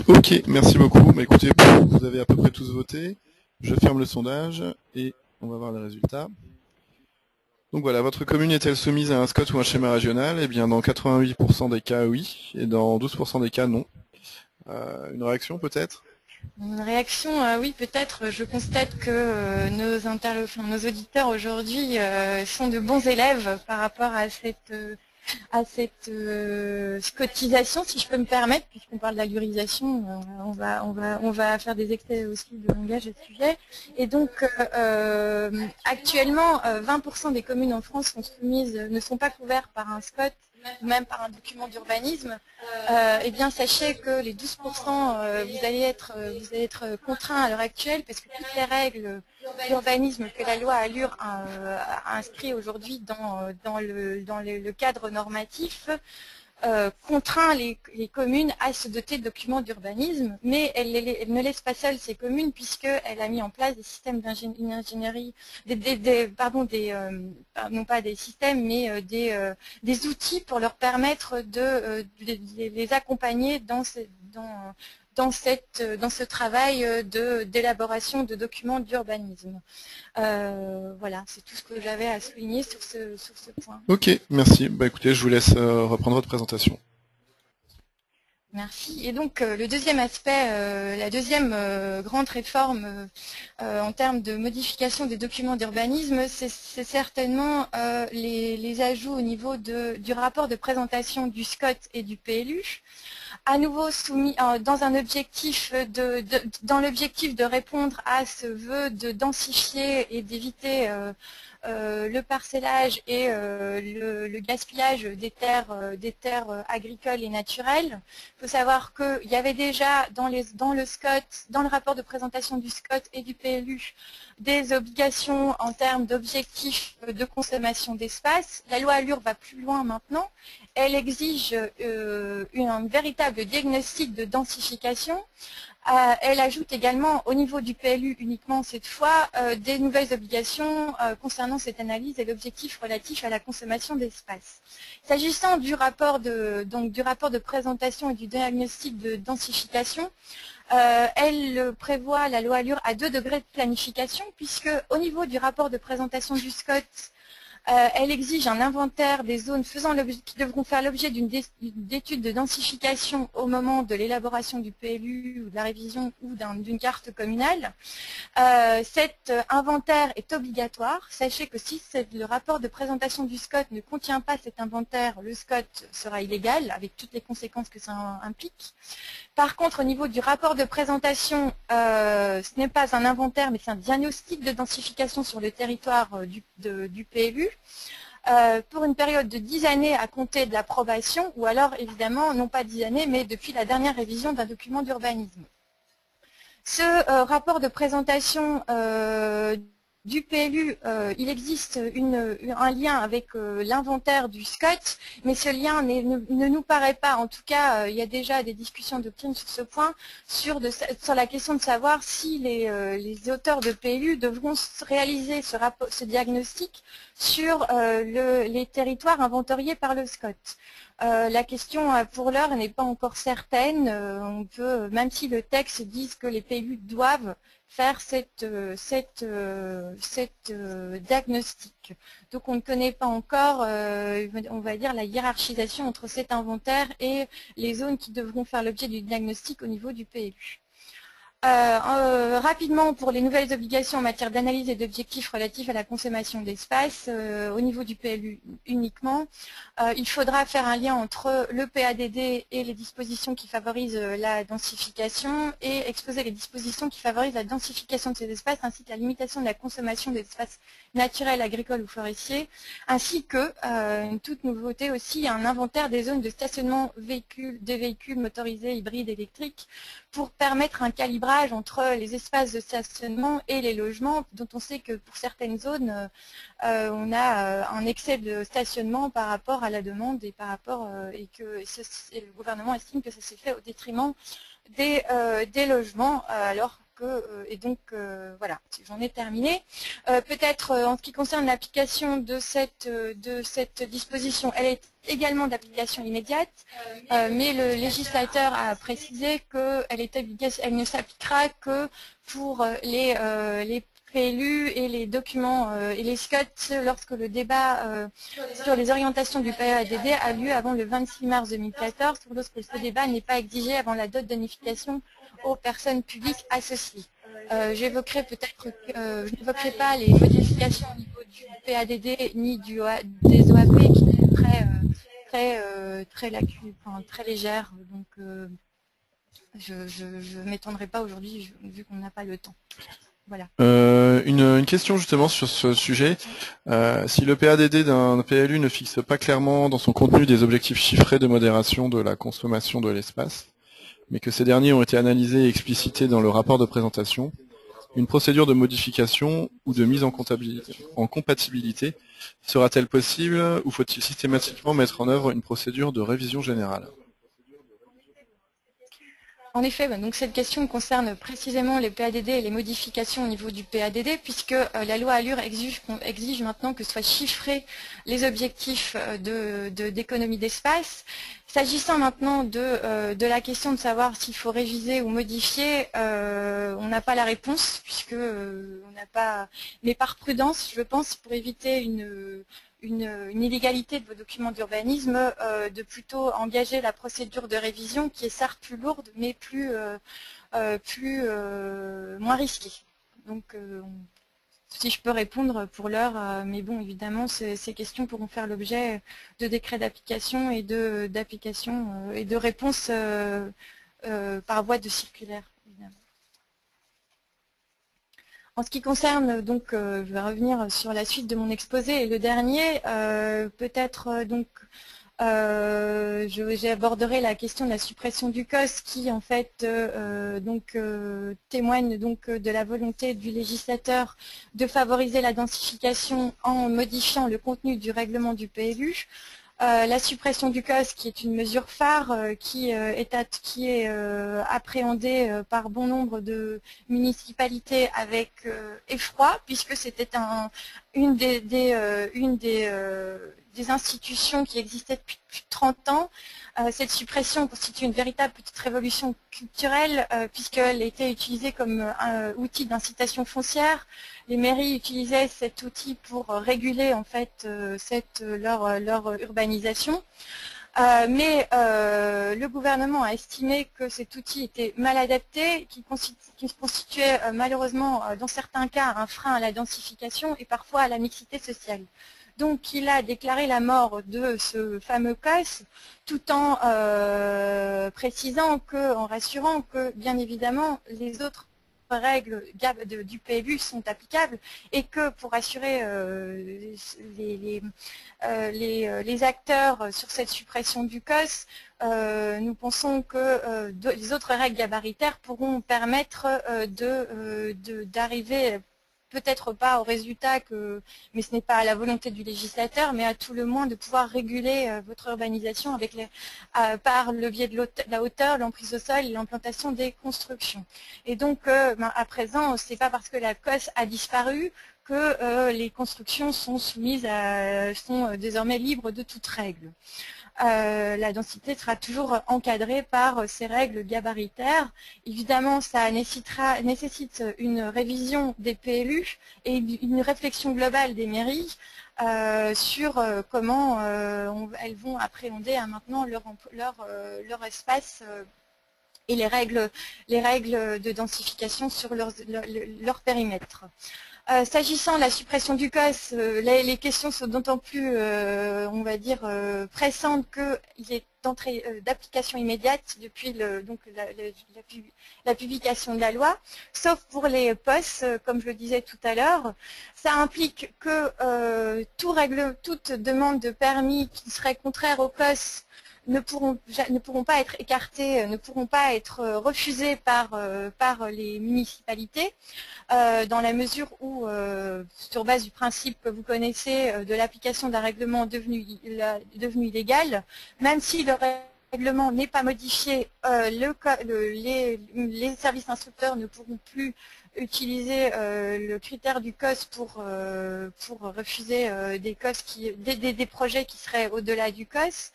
Ok, merci beaucoup. Bah, écoutez, vous avez à peu près tous voté. Je ferme le sondage et on va voir les résultats. Donc voilà, votre commune est-elle soumise à un SCOT ou un schéma régional? Eh bien, dans 88% des cas, oui, et dans 12% des cas, non. Une réaction, peut-être? Une réaction, oui, peut-être. Je constate que nos auditeurs, aujourd'hui, sont de bons élèves par rapport à cette scotisation, si je peux me permettre, puisqu'on parle d'alurisation, on va faire des excès aussi de langage à ce sujet. Et donc, actuellement, 20% des communes en France sont soumises, ne sont pas couvertes par un SCOT, même par un document d'urbanisme. Eh bien, sachez que les 12%, vous allez être contraints à l'heure actuelle, parce que toutes les règles d'urbanisme que la loi ALUR a inscrit aujourd'hui dans le cadre normatif contraint les communes à se doter de documents d'urbanisme, mais elle ne laisse pas seules ces communes, puisqu'elle a mis en place des systèmes d'ingénierie, des outils pour leur permettre de les accompagner dans ce travail d'élaboration de documents d'urbanisme. Voilà, c'est tout ce que j'avais à souligner sur ce point. Ok, merci. Bah, écoutez, je vous laisse reprendre votre présentation. Merci. Et donc, le deuxième aspect, la deuxième grande réforme en termes de modification des documents d'urbanisme, c'est certainement les ajouts au niveau du rapport de présentation du SCOT et du PLU, à nouveau soumis dans l'objectif de répondre à ce vœu de densifier et d'éviter le parcellage et le gaspillage des terres agricoles et naturelles. Il faut savoir qu'il y avait déjà dans le rapport de présentation du SCOT et du PLU des obligations en termes d'objectifs de consommation d'espace. La loi ALUR va plus loin maintenant. Elle exige un véritable diagnostic de densification. Elle ajoute également, au niveau du PLU uniquement cette fois, des nouvelles obligations concernant cette analyse et l'objectif relatif à la consommation d'espace. S'agissant du rapport de présentation et du diagnostic de densification, elle prévoit, la loi ALUR, à 2 degrés de planification, puisque au niveau du rapport de présentation du SCOT, elle exige un inventaire des zones qui devront faire l'objet d'une étude de densification au moment de l'élaboration du PLU ou de la révision ou d'une carte communale. Cet inventaire est obligatoire. Sachez que si le rapport de présentation du SCOT ne contient pas cet inventaire, le SCOT sera illégal, avec toutes les conséquences que ça implique. Par contre, au niveau du rapport de présentation, ce n'est pas un inventaire, mais c'est un diagnostic de densification sur le territoire du PLU. pour une période de 10 années à compter de l'approbation, ou alors évidemment, non pas 10 années, mais depuis la dernière révision d'un document d'urbanisme. Ce rapport de présentation du PLU, il existe un lien avec l'inventaire du SCOT, mais ce lien ne nous paraît pas, en tout cas il y a déjà des discussions de primes sur ce point, sur la question de savoir si les auteurs de PLU devront réaliser ce diagnostic sur les territoires inventoriés par le SCOT. La question pour l'heure n'est pas encore certaine, on peut, même si le texte dit que les PLU doivent faire cette diagnostic. Donc on ne connaît pas encore, on va dire, la hiérarchisation entre cet inventaire et les zones qui devront faire l'objet du diagnostic au niveau du PLU. Rapidement, pour les nouvelles obligations en matière d'analyse et d'objectifs relatifs à la consommation d'espace, au niveau du PLU uniquement, il faudra faire un lien entre le PADD et les dispositions qui favorisent la densification et exposer les dispositions qui favorisent la densification de ces espaces ainsi que la limitation de la consommation d'espaces naturels, agricoles ou forestiers, ainsi que, une toute nouveauté aussi, un inventaire des zones de stationnement des véhicules motorisés, hybrides, électriques, pour permettre un calibrage entre les espaces de stationnement et les logements, dont on sait que pour certaines zones, on a un excès de stationnement par rapport à la demande et le gouvernement estime que ça s'est fait au détriment des logements, alors que, voilà, j'en ai terminé. Peut-être en ce qui concerne l'application de cette disposition, elle est également d'application immédiate, mais le législateur a précisé qu'elle ne s'appliquera que pour les PLU et les documents et les SCOT lorsque le débat sur les orientations du PADD a lieu avant le 26 mars 2014, lorsque ce débat n'est pas exigé avant la date de notification aux personnes publiques associées. J'évoquerai peut-être, je n'évoquerai pas les modifications au niveau du PADD ni des OAP qui sont très légères, donc je ne m'étendrai pas aujourd'hui vu qu'on n'a pas le temps. Voilà. Une question justement sur ce sujet. Si le PADD d'un PLU ne fixe pas clairement dans son contenu des objectifs chiffrés de modération de la consommation de l'espace, mais que ces derniers ont été analysés et explicités dans le rapport de présentation, une procédure de modification ou de mise en compatibilité sera-t-elle possible ou faut-il systématiquement mettre en œuvre une procédure de révision générale ? En effet, donc cette question concerne précisément les PADD et les modifications au niveau du PADD, puisque la loi ALUR exige maintenant que soient chiffrés les objectifs d'économie d'espace. S'agissant maintenant de la question de savoir s'il faut réviser ou modifier, on n'a pas la réponse, puisque on n'a pas. Mais par prudence, je pense, pour éviter une illégalité de vos documents d'urbanisme, de plutôt engager la procédure de révision qui est certes plus lourde mais moins risquée. Donc si je peux répondre pour l'heure, mais bon, évidemment ces questions pourront faire l'objet de décrets d'application et de réponses par voie de circulaire, évidemment. En ce qui concerne, donc, je vais revenir sur la suite de mon exposé et le dernier, peut-être donc j'aborderai la question de la suppression du COS qui en fait témoigne donc de la volonté du législateur de favoriser la densification en modifiant le contenu du règlement du PLU. La suppression du COS qui est une mesure phare qui est appréhendée par bon nombre de municipalités avec effroi, puisque c'était une des institutions qui existaient depuis plus de 30 ans. Cette suppression constitue une véritable petite révolution culturelle puisqu'elle était utilisée comme un outil d'incitation foncière. Les mairies utilisaient cet outil pour réguler en fait leur urbanisation. Mais le gouvernement a estimé que cet outil était mal adapté, qu'il constituait malheureusement dans certains cas un frein à la densification et parfois à la mixité sociale. Donc il a déclaré la mort de ce fameux COS, tout en précisant, en rassurant que bien évidemment les autres règles du PLU sont applicables et que pour assurer les acteurs sur cette suppression du COS, nous pensons que les autres règles gabaritaires pourront permettre d'arriver peut-être pas au résultat, mais ce n'est pas à la volonté du législateur, mais à tout le moins de pouvoir réguler votre urbanisation avec par le biais de la hauteur, l'emprise au sol et l'implantation des constructions. Et donc, à présent, ce n'est pas parce que la COS a disparu que les constructions sont désormais libres de toute règle. La densité sera toujours encadrée par ces règles gabaritaires. Évidemment, ça nécessite une révision des PLU et une réflexion globale des mairies sur comment elles vont appréhender maintenant leur espace et les règles de densification sur leur périmètre. S'agissant de la suppression du COS, les questions sont d'autant plus, on va dire, pressantes qu'il est d'application immédiate depuis la publication de la loi, sauf pour les POS, comme je le disais tout à l'heure. Ça implique que toute demande de permis qui serait contraire au COS ne pourront pas être écartés, ne pourront pas être refusés par les municipalités, dans la mesure où, sur base du principe que vous connaissez de l'application d'un règlement devenu illégal, même si le règlement n'est pas modifié, les services instructeurs ne pourront plus utiliser le critère du COS pour refuser des projets qui seraient au-delà du COS.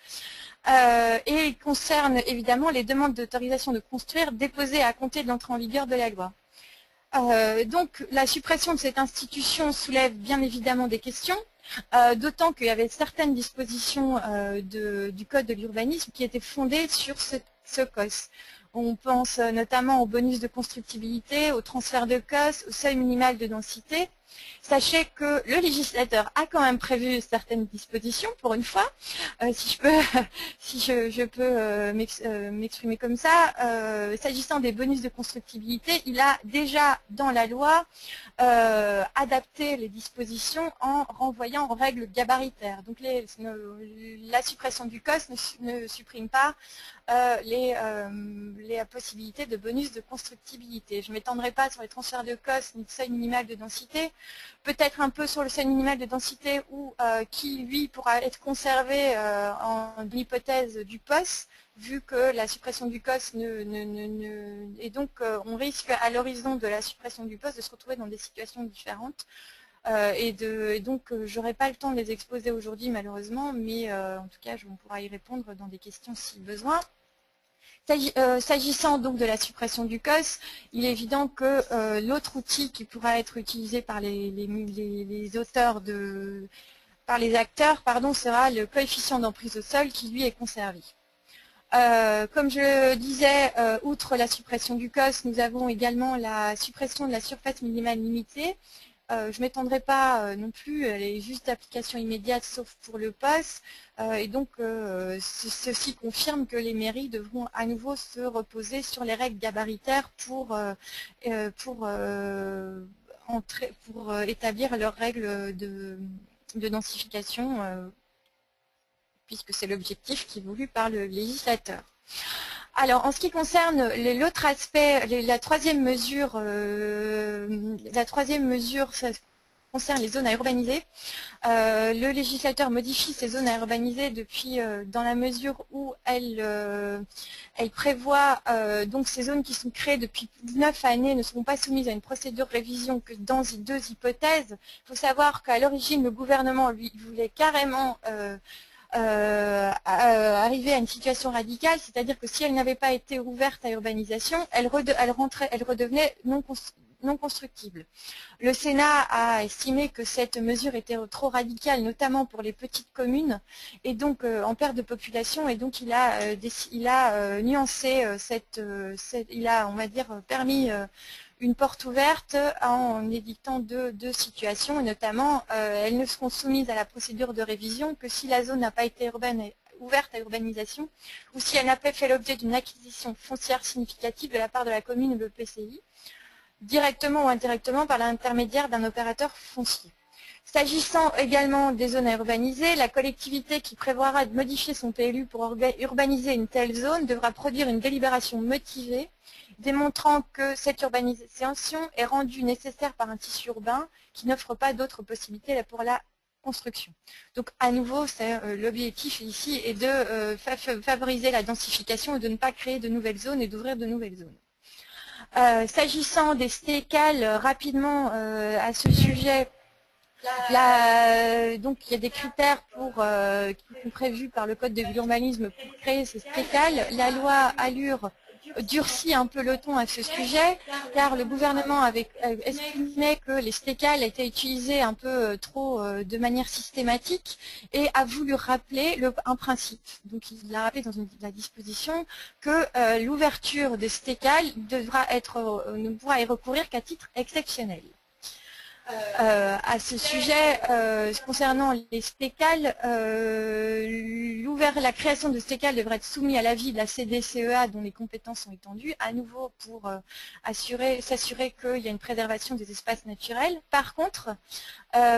Et il concerne évidemment les demandes d'autorisation de construire déposées à compter de l'entrée en vigueur de la loi. Donc la suppression de cette institution soulève bien évidemment des questions, d'autant qu'il y avait certaines dispositions du Code de l'urbanisme qui étaient fondées sur ce COS. On pense notamment au bonus de constructibilité, au transfert de COS, au seuil minimal de densité. Sachez que le législateur a quand même prévu certaines dispositions, pour une fois, si je peux m'exprimer comme ça. S'agissant des bonus de constructibilité, il a déjà dans la loi adapté les dispositions en renvoyant aux règles gabaritaires. Donc la suppression du COS ne supprime pas les possibilités de bonus de constructibilité. Je ne m'étendrai pas sur les transferts de COS ni de seuil minimal de densité, peut-être un peu sur le seuil minimal de densité où, qui, lui, pourra être conservé en l'hypothèse du POS, vu que la suppression du COS et donc on risque à l'horizon de la suppression du POS de se retrouver dans des situations différentes. Et donc, je n'aurai pas le temps de les exposer aujourd'hui, malheureusement, mais en tout cas, on pourra y répondre dans des questions si besoin. S'agissant donc de la suppression du COS, il est évident que l'autre outil qui pourra être utilisé par les acteurs, sera le coefficient d'emprise au sol qui lui est conservé. Comme je le disais, outre la suppression du COS, nous avons également la suppression de la surface minimale limitée. Je ne m'étendrai pas non plus, elle est juste d'application immédiate sauf pour le POS, et donc ceci confirme que les mairies devront à nouveau se reposer sur les règles gabaritaires pour établir leurs règles de densification, puisque c'est l'objectif qui est voulu par le législateur. Alors, en ce qui concerne l'autre aspect, la troisième mesure, ça concerne les zones à urbaniser. Le législateur modifie ces zones à urbaniser dans la mesure où elle prévoit donc ces zones qui sont créées depuis 9 années ne seront pas soumises à une procédure de révision que dans deux hypothèses. Il faut savoir qu'à l'origine, le gouvernement lui voulait carrément arriver à une situation radicale, c'est-à-dire que si elle n'avait pas été ouverte à urbanisation, elle redevenait non constructible. Le Sénat a estimé que cette mesure était trop radicale, notamment pour les petites communes, et donc en perte de population, et donc il a nuancé il a, on va dire, permis une porte ouverte en édictant deux situations, et notamment elles ne seront soumises à la procédure de révision que si la zone n'a pas été ouverte à urbanisation ou si elle n'a pas fait l'objet d'une acquisition foncière significative de la part de la commune ou de l'EPCI. directement ou indirectement par l'intermédiaire d'un opérateur foncier. S'agissant également des zones à urbaniser, la collectivité qui prévoira de modifier son PLU pour urbaniser une telle zone devra produire une délibération motivée démontrant que cette urbanisation est rendue nécessaire par un tissu urbain qui n'offre pas d'autres possibilités pour la construction. Donc à nouveau, l'objectif ici est de favoriser la densification et de ne pas créer de nouvelles zones et d'ouvrir de nouvelles zones. S'agissant des STECAL, rapidement à ce sujet, donc il y a des critères pour, qui sont prévus par le Code de l'urbanisme pour créer ces STECAL. La loi ALUR durcit un peu le ton à ce sujet, car le gouvernement avait estimé que les STECAL étaient utilisés un peu trop de manière systématique et a voulu rappeler un principe. Donc il l'a rappelé dans la disposition que l'ouverture des STECAL ne pourra y recourir qu'à titre exceptionnel. À ce sujet, concernant les STECAL, la création de STECAL devrait être soumise à l'avis de la CDCEA dont les compétences sont étendues, à nouveau pour s'assurer qu'il y a une préservation des espaces naturels. Par contre,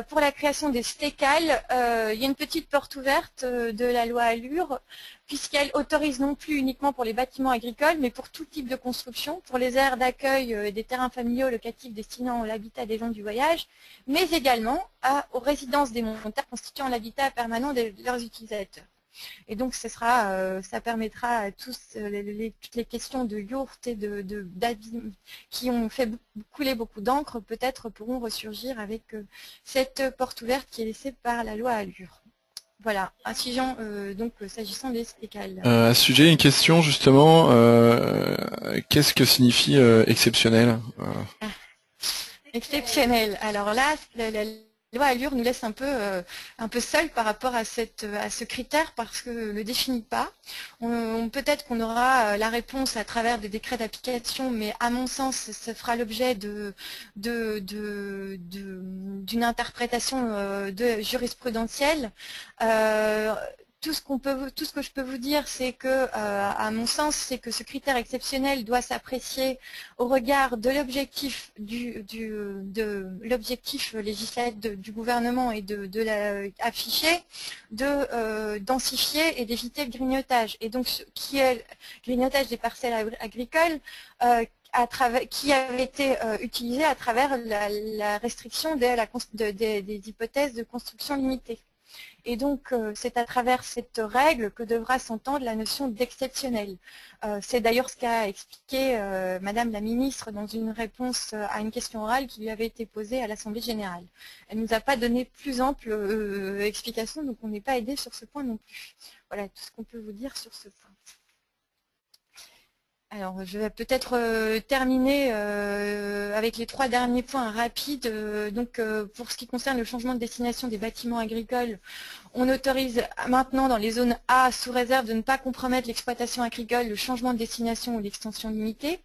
pour la création des STECAL, il y a une petite porte ouverte de la loi ALUR, puisqu'elle autorise non plus uniquement pour les bâtiments agricoles, mais pour tout type de construction, pour les aires d'accueil des terrains familiaux locatifs destinant à l'habitat des gens du voyage, mais également aux résidences des montagnards constituant l'habitat permanent de leurs utilisateurs. Et donc ça permettra à tous les questions de yourtes et d'abîmes qui ont fait couler beaucoup d'encre, peut-être pourront ressurgir avec cette porte ouverte qui est laissée par la loi ALUR. Voilà, un sujet donc s'agissant des STECAL. À ce sujet, une question justement, qu'est-ce que signifie exceptionnel? Exceptionnel, alors là, la loi ALUR nous laisse un peu seul par rapport à ce critère parce que ne le définit pas. Peut-être qu'on aura la réponse à travers des décrets d'application, mais à mon sens, ça fera l'objet d'une interprétation jurisprudentielle. Tout ce que je peux vous dire, c'est que, à mon sens, c'est que ce critère exceptionnel doit s'apprécier au regard de l'objectif législatif du gouvernement et affiché, de densifier et d'éviter le grignotage. Et donc, ce qui est le grignotage des parcelles agricoles, qui avait été utilisé à travers la restriction des hypothèses de construction limitée. Et donc, c'est à travers cette règle que devra s'entendre la notion d'exceptionnel. C'est d'ailleurs ce qu'a expliqué Madame la Ministre dans une réponse à une question orale qui lui avait été posée à l'Assemblée Générale. Elle ne nous a pas donné plus ample explication, donc on n'est pas aidé sur ce point non plus. Voilà tout ce qu'on peut vous dire sur ce point. Alors, je vais peut-être terminer avec les trois derniers points rapides. Donc, pour ce qui concerne le changement de destination des bâtiments agricoles, on autorise maintenant dans les zones A, sous réserve de ne pas compromettre l'exploitation agricole, le changement de destination ou l'extension limitée,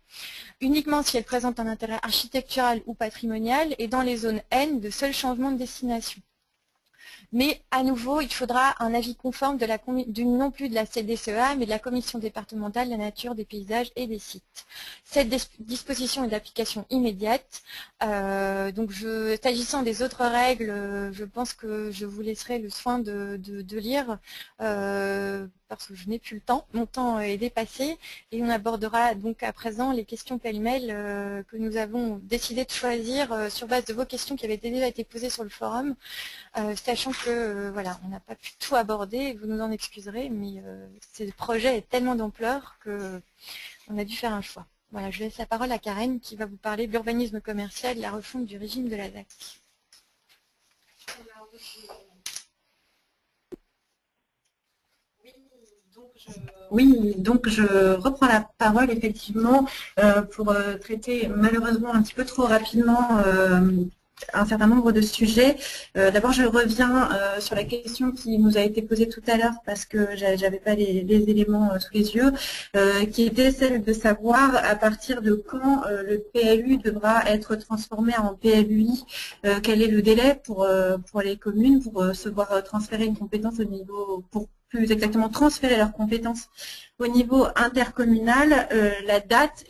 uniquement si elle présente un intérêt architectural ou patrimonial, et dans les zones N, de seul changement de destination. Mais à nouveau, il faudra un avis conforme non plus de la CDCEA, mais de la Commission départementale de la nature, des paysages et des sites. Cette disposition est d'application immédiate. Donc, s'agissant des autres règles, je pense que je vous laisserai le soin de lire, parce que je n'ai plus le temps. Mon temps est dépassé et on abordera donc à présent les questions pêle-mêle que nous avons décidé de choisir sur base de vos questions qui avaient déjà été posées sur le forum, sachant que voilà, on n'a pas pu tout aborder, vous nous en excuserez, mais ce projet est tellement d'ampleur qu'on a dû faire un choix. Voilà, je laisse la parole à Karène qui va vous parler de l'urbanisme commercial, la refonte du régime de la ZAC. Oui, donc je reprends la parole effectivement pour traiter malheureusement un petit peu trop rapidement un certain nombre de sujets. D'abord, je reviens sur la question qui nous a été posée tout à l'heure parce que j'avais pas les éléments sous les yeux, qui était celle de savoir à partir de quand le PLU devra être transformé en PLUi, quel est le délai pour les communes pour se voir transférer une compétence au niveau plus exactement transférer leurs compétences au niveau intercommunal, la date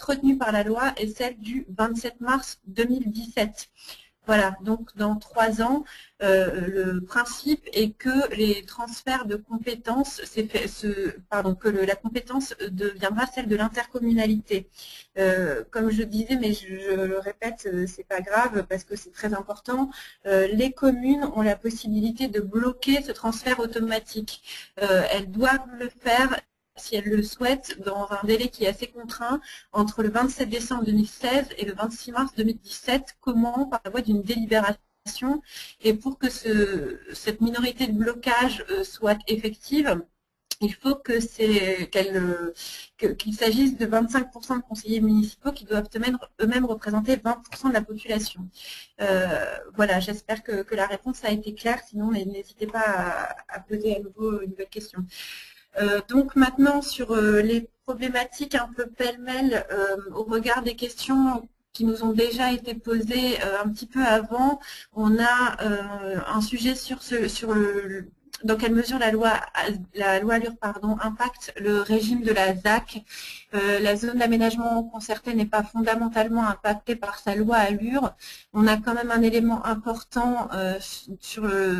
retenue par la loi est celle du 27 mars 2017. Voilà, donc dans 3 ans, le principe est que les transferts de compétences, la compétence deviendra celle de l'intercommunalité. Comme je disais, mais je le répète, c'est pas grave parce que c'est très important, les communes ont la possibilité de bloquer ce transfert automatique. Elles doivent le faire, si elles le souhaitent, dans un délai qui est assez contraint, entre le 27 décembre 2016 et le 26 mars 2017, comment, par la voie d'une délibération. Et pour que cette minorité de blocage soit effective, il faut qu'il s'agisse de 25% de conseillers municipaux qui doivent eux-mêmes représenter 20% de la population. Voilà, j'espère que la réponse a été claire, sinon n'hésitez pas à poser à nouveau une nouvelle question. Donc maintenant, sur les problématiques un peu pêle-mêle au regard des questions qui nous ont déjà été posées un petit peu avant, on a un sujet dans quelle mesure la loi ALUR impacte le régime de la ZAC. La zone d'aménagement concertée n'est pas fondamentalement impactée par sa loi ALUR. On a quand même un élément important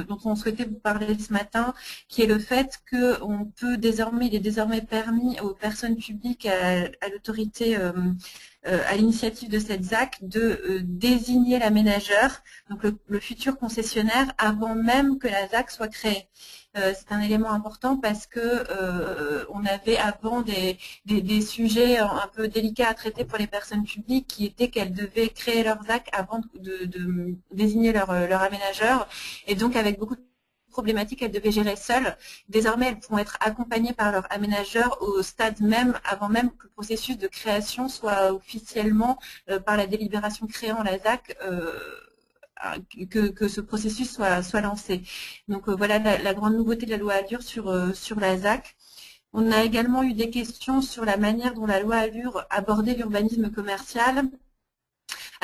dont on souhaitait vous parler ce matin, qui est le fait qu'on peut désormais, il est désormais permis aux personnes publiques, à l'autorité, à l'initiative de cette ZAC, de désigner l'aménageur, donc le futur concessionnaire, avant même que la ZAC soit créée. C'est un élément important parce que on avait avant des sujets un peu délicats à traiter pour les personnes publiques, qui étaient qu'elles devaient créer leur ZAC avant de désigner leur aménageur, et donc avec beaucoup de problématiques, elles devaient gérer seules. Désormais, elles pourront être accompagnées par leur aménageur au stade même, avant même que le processus de création soit officiellement, par la délibération créant la ZAC, que ce processus soit lancé. Donc voilà la grande nouveauté de la loi ALUR sur la ZAC. On a également eu des questions sur la manière dont la loi ALUR abordait l'urbanisme commercial.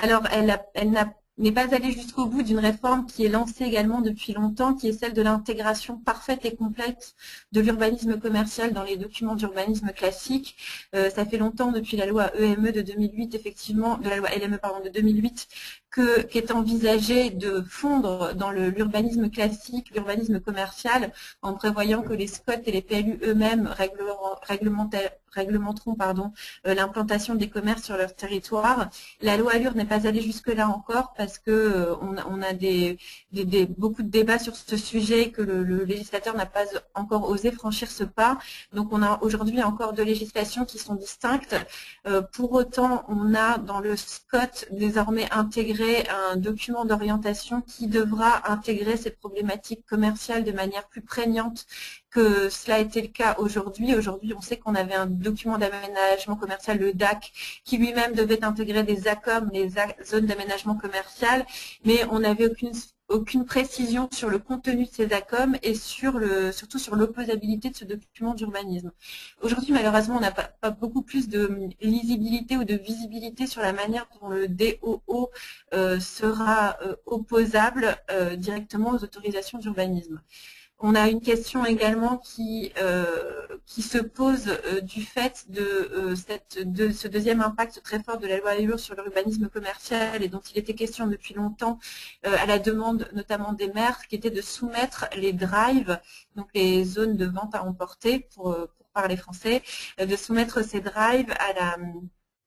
Alors, elle n'est pas allée jusqu'au bout d'une réforme qui est lancée également depuis longtemps, qui est celle de l'intégration parfaite et complète de l'urbanisme commercial dans les documents d'urbanisme classiques. Ça fait longtemps, depuis la loi EME de 2008, effectivement, de la loi LME pardon, de 2008, qu'est envisagé de fondre dans l'urbanisme classique, l'urbanisme commercial, en prévoyant que les SCOT et les PLU eux-mêmes réglementeront l'implantation des commerces sur leur territoire. La loi ALUR n'est pas allée jusque-là encore, parce que on a beaucoup de débats sur ce sujet, que le législateur n'a pas encore osé franchir ce pas. Donc on a aujourd'hui encore 2 législations qui sont distinctes. Pour autant, on a dans le SCOT désormais intégré un document d'orientation qui devra intégrer ces problématiques commerciales de manière plus prégnante que cela était le cas aujourd'hui. Aujourd'hui, on sait qu'on avait un document d'aménagement commercial, le DAC, qui lui-même devait intégrer des ACOM, les zones d'aménagement commercial, mais on n'avait aucune précision sur le contenu de ces ACOM et surtout sur l'opposabilité de ce document d'urbanisme. Aujourd'hui, malheureusement, on n'a pas beaucoup plus de lisibilité ou de visibilité sur la manière dont le DOO sera opposable directement aux autorisations d'urbanisme. On a une question également qui se pose du fait de ce deuxième impact très fort de la loi ALUR sur l'urbanisme commercial, et dont il était question depuis longtemps à la demande notamment des maires, qui était de soumettre les drives, donc les zones de vente à emporter pour parler français, de soumettre ces drives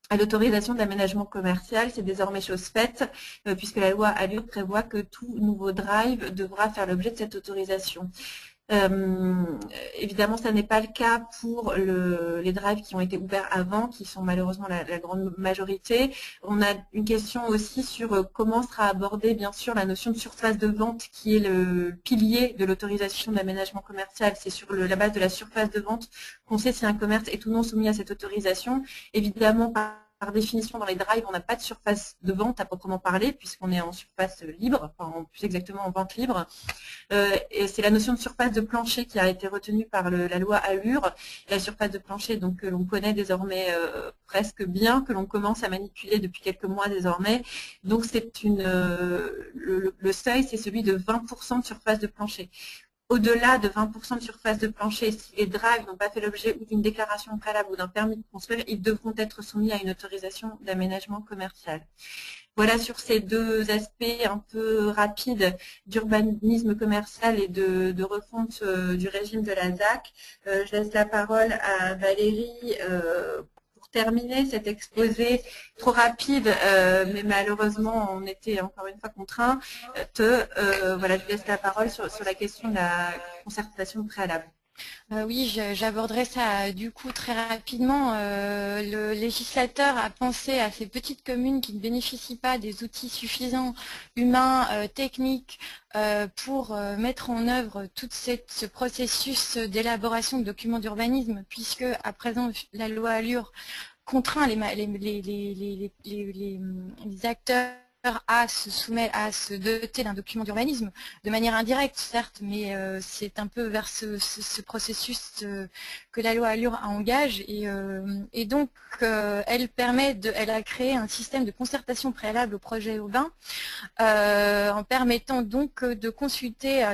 à l'autorisation d'aménagement commercial. C'est désormais chose faite, puisque la loi ALUR prévoit que tout nouveau drive devra faire l'objet de cette autorisation. Évidemment, ça n'est pas le cas pour les drives qui ont été ouverts avant, qui sont malheureusement la grande majorité. On a une question aussi sur comment sera abordée, bien sûr, la notion de surface de vente, qui est le pilier de l'autorisation d'aménagement commercial. C'est sur la base de la surface de vente qu'on sait si un commerce est ou non soumis à cette autorisation. Évidemment, par définition, dans les drives, on n'a pas de surface de vente à proprement parler, puisqu'on est en surface libre, enfin plus exactement en vente libre. Et c'est la notion de surface de plancher qui a été retenue par la loi ALUR. La surface de plancher, donc, que l'on connaît désormais presque bien, que l'on commence à manipuler depuis quelques mois désormais. Donc c'est le seuil, c'est celui de 20% de surface de plancher. au-delà de 20% de surface de plancher, si les DRAC n'ont pas fait l'objet d'une déclaration préalable ou d'un permis de construire, ils devront être soumis à une autorisation d'aménagement commercial. Voilà sur ces deux aspects un peu rapides d'urbanisme commercial et de refonte du régime de la ZAC. Je laisse la parole à Valérie pour terminer cet exposé trop rapide, mais malheureusement on était encore une fois contraints. Voilà, je laisse la parole sur la question de la concertation préalable. Oui, j'aborderai ça du coup très rapidement. Le législateur a pensé à ces petites communes qui ne bénéficient pas des outils suffisants, humains, techniques, pour mettre en œuvre tout ce processus d'élaboration de documents d'urbanisme, puisque à présent la loi ALUR contraint les acteurs à se soumettre, à se doter d'un document d'urbanisme, de manière indirecte certes, mais c'est un peu vers ce processus que la loi ALUR engage, et donc elle a créé un système de concertation préalable au projet urbain, en permettant donc de consulter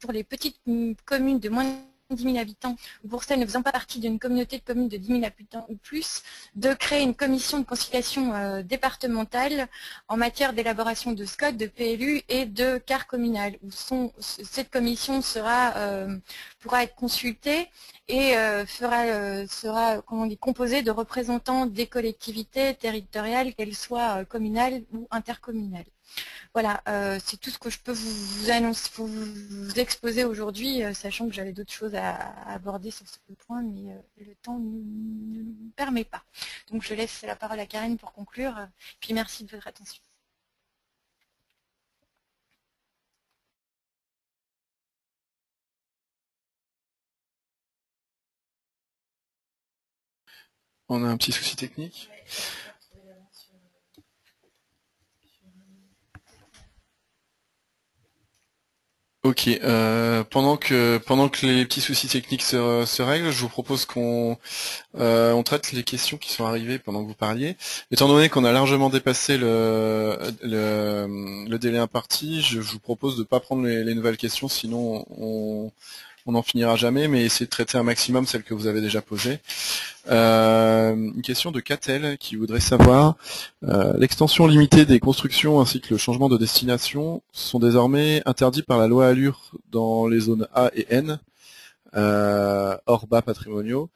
pour les petites communes de moins de 10 000 habitants, ou pour celles ne faisant pas partie d'une communauté de communes de 10 000 habitants ou plus, de créer une commission de conciliation départementale en matière d'élaboration de SCOT, de PLU et de CAR communal, où cette commission pourra être consultée et sera composée de représentants des collectivités territoriales, qu'elles soient communales ou intercommunales. Voilà, c'est tout ce que je peux vous exposer aujourd'hui, sachant que j'avais d'autres choses à aborder sur ce point, mais le temps ne nous permet pas. Donc je laisse la parole à Karène pour conclure, puis merci de votre attention. On a un petit souci technique. Ok, pendant que les petits soucis techniques se règlent, je vous propose qu'on traite les questions qui sont arrivées pendant que vous parliez. Étant donné qu'on a largement dépassé le délai imparti, je vous propose de ne pas prendre les nouvelles questions, sinon on n'en finira jamais, mais essayez de traiter un maximum celles que vous avez déjà posées. Une question de Catel qui voudrait savoir l'extension limitée des constructions ainsi que le changement de destination sont désormais interdits par la loi ALUR dans les zones A et N, hors bas patrimoniaux.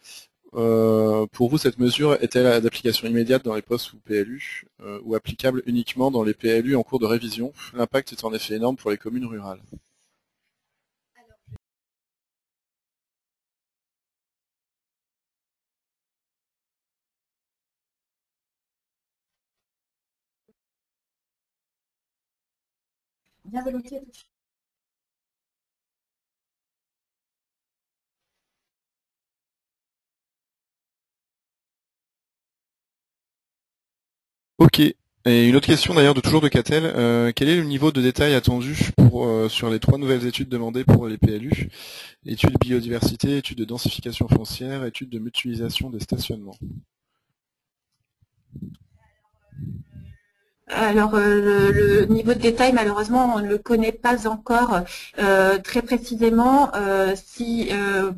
Pour vous, cette mesure est-elle d'application immédiate dans les POS ou PLU, ou applicable uniquement dans les PLU en cours de révision? L'impact est en effet énorme pour les communes rurales. Bien volontiers. Ok. Et une autre question d'ailleurs, toujours de Catel. Quel est le niveau de détail attendu sur les 3 nouvelles études demandées pour les PLU? Études biodiversité, études de densification foncière, études de mutualisation des stationnements. Alors le niveau de détail, malheureusement, on ne le connaît pas encore très précisément.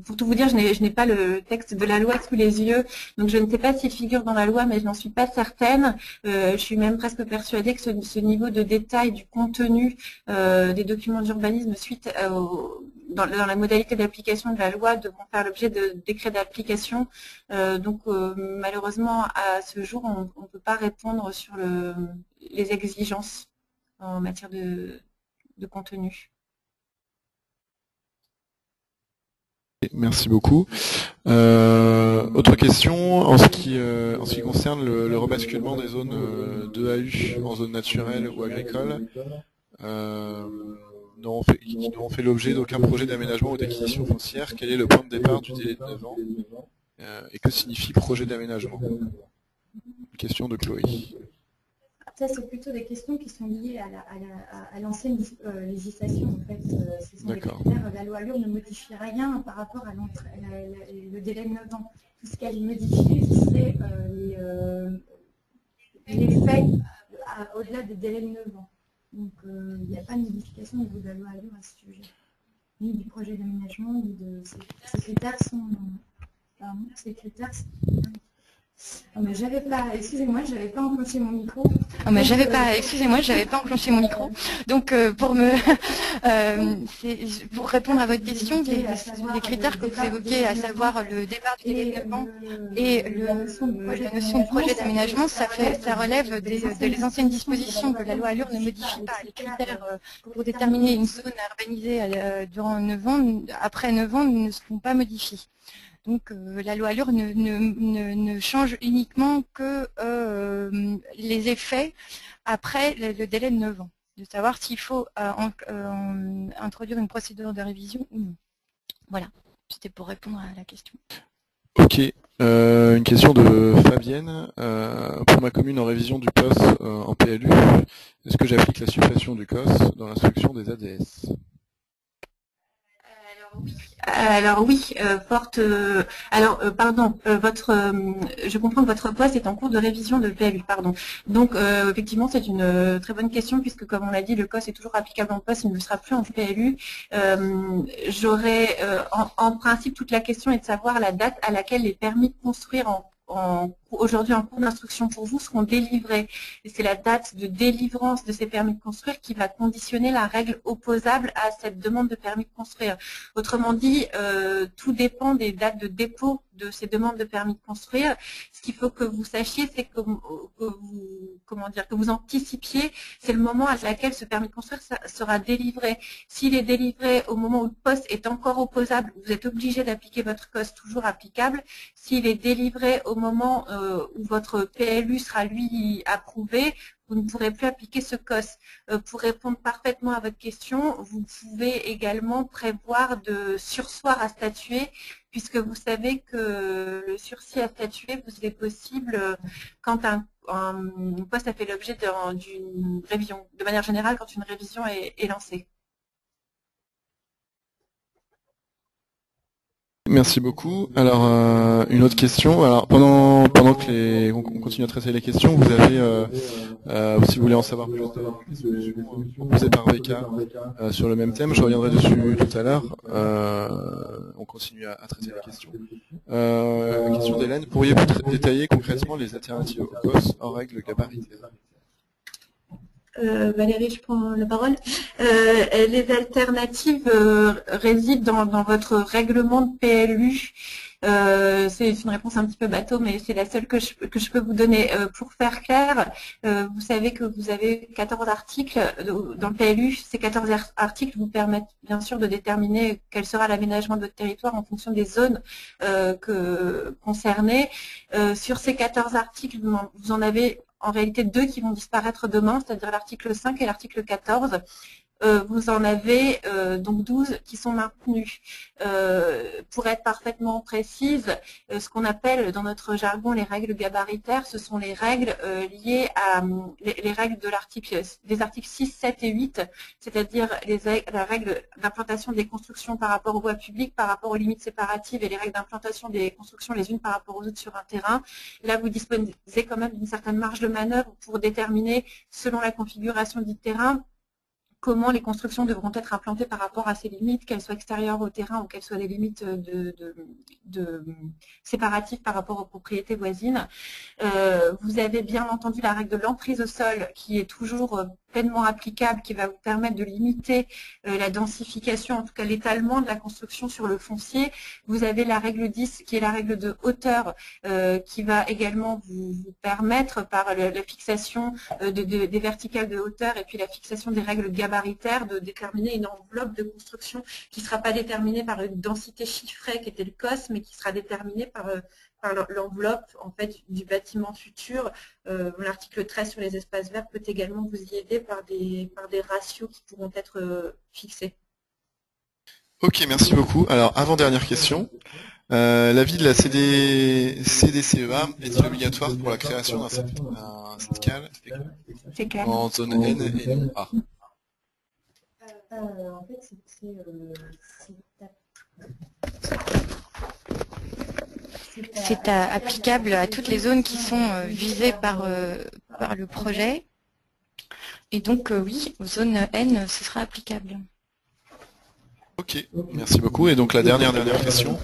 Pour tout vous dire, je n'ai pas le texte de la loi sous les yeux, donc je ne sais pas s'il figure dans la loi, mais je n'en suis pas certaine. Je suis même presque persuadée que ce niveau de détail du contenu des documents d'urbanisme suite dans la modalité d'application de la loi devront faire l'objet de décrets d'application. Donc malheureusement, à ce jour, on ne peut pas répondre sur les exigences en matière de contenu. Merci beaucoup. Autre question, en ce qui concerne le rebasculement des zones de AU en zone naturelle ou agricole, qui n'auront fait l'objet d'aucun projet d'aménagement ou d'acquisition foncière, quel est le point de départ du délai de 9 ans et que signifie projet d'aménagement? Question de Chloé. Ça, c'est plutôt des questions qui sont liées à l'ancienne législation. En fait, ce sont des critères. La loi ALUR ne modifie rien par rapport à le délai de 9 ans. Tout ce qu'elle modifie, c'est les faits au-delà des délais de 9 ans. Donc, il n'y a pas de modification au niveau de la loi ALUR à ce sujet. ni du projet d'aménagement, ni de ces critères sont... Pardon, ces critères sont... Oh mais j'avais pas, excusez-moi, j'avais pas enclenché mon micro. Oh mais j'avais pas, excusez-moi, j'avais pas enclenché mon micro. Donc pour répondre à votre question, les critères que vous évoquez, à savoir le départ du développement et la notion de projet d'aménagement, ça relève des anciennes dispositions que la loi ALUR ne modifie pas. Les critères pour déterminer une zone à urbaniser durant 9 ans, après 9 ans, ne seront pas modifiés. Donc la loi ALUR ne change uniquement que les effets après le délai de 9 ans, de savoir s'il faut introduire une procédure de révision ou non. Voilà, c'était pour répondre à la question. Ok, une question de Fabienne. Pour ma commune en révision du POS en PLU, est-ce que j'applique la suppression du COS dans l'instruction des ADS ? Alors oui, je comprends que votre poste est en cours de révision de PLU, pardon. Donc effectivement, c'est une très bonne question puisque, comme on l'a dit, le COS est toujours applicable en poste, il ne le sera plus en PLU. J'aurais en principe toute la question est de savoir la date à laquelle les permis de construire aujourd'hui en cours d'instruction pour vous seront délivrés. C'est la date de délivrance de ces permis de construire qui va conditionner la règle opposable à cette demande de permis de construire. Autrement dit, tout dépend des dates de dépôt de ces demandes de permis de construire. Ce qu'il faut que vous sachiez, c'est que vous anticipiez, c'est le moment à laquelle ce permis de construire sera délivré. S'il est délivré au moment où le POS est encore opposable, vous êtes obligé d'appliquer votre COS toujours applicable. S'il est délivré au moment où votre PLU sera lui approuvé, vous ne pourrez plus appliquer ce COS. Pour répondre parfaitement à votre question, vous pouvez également prévoir de sursoir à statuer, puisque vous savez que le sursis à statuer vous est possible quand un poste a fait l'objet d'une révision, de manière générale quand une révision est lancée. Merci beaucoup. Alors, une autre question. Alors, pendant que on continue à traiter les questions, vous avez, si vous voulez en savoir plus, posée par VECA sur le même thème. Je reviendrai dessus tout à l'heure. On continue à traiter les questions. La question d'Hélène. Pourriez-vous détailler concrètement les alternatives au POS en règle gabaritée? Valérie, je prends la parole. Les alternatives résident dans votre règlement de PLU. C'est une réponse un petit peu bateau, mais c'est la seule que je peux vous donner. Pour faire clair, vous savez que vous avez 14 articles dans le PLU. Ces 14 articles vous permettent bien sûr de déterminer quel sera l'aménagement de votre territoire en fonction des zones concernées. Sur ces 14 articles, vous en avez en réalité deux qui vont disparaître demain, c'est-à-dire l'article 5 et l'article 14. Vous en avez donc 12 qui sont maintenus. Pour être parfaitement précise, ce qu'on appelle dans notre jargon les règles gabaritaires, ce sont les règles liées à les règles des articles 6, 7 et 8, c'est-à-dire la règle d'implantation des constructions par rapport aux voies publiques, par rapport aux limites séparatives et les règles d'implantation des constructions les unes par rapport aux autres sur un terrain. Là, vous disposez quand même d'une certaine marge de manœuvre pour déterminer, selon la configuration du terrain, comment les constructions devront être implantées par rapport à ces limites, qu'elles soient extérieures au terrain ou qu'elles soient des limites séparatives par rapport aux propriétés voisines. Vous avez bien entendu la règle de l'emprise au sol qui est toujours pleinement applicable, qui va vous permettre de limiter la densification, en tout cas l'étalement de la construction sur le foncier. Vous avez la règle 10 qui est la règle de hauteur qui va également vous permettre par la fixation des verticales de hauteur et puis la fixation des règles de gabaritaire, de déterminer une enveloppe de construction qui ne sera pas déterminée par une densité chiffrée qui était le COS, mais qui sera déterminée par l'enveloppe en fait, du bâtiment futur. L'article 13 sur les espaces verts peut également vous y aider par des ratios qui pourront être fixés. Ok, merci beaucoup. Alors, avant-dernière question. L'avis de la CDCEA est-il obligatoire pour la création d'un STECAL en zone N et non A? En fait, c'est applicable à toutes les zones qui sont visées par le projet. Et donc, oui, aux zones N, ce sera applicable. Ok, merci beaucoup. Et donc la dernière question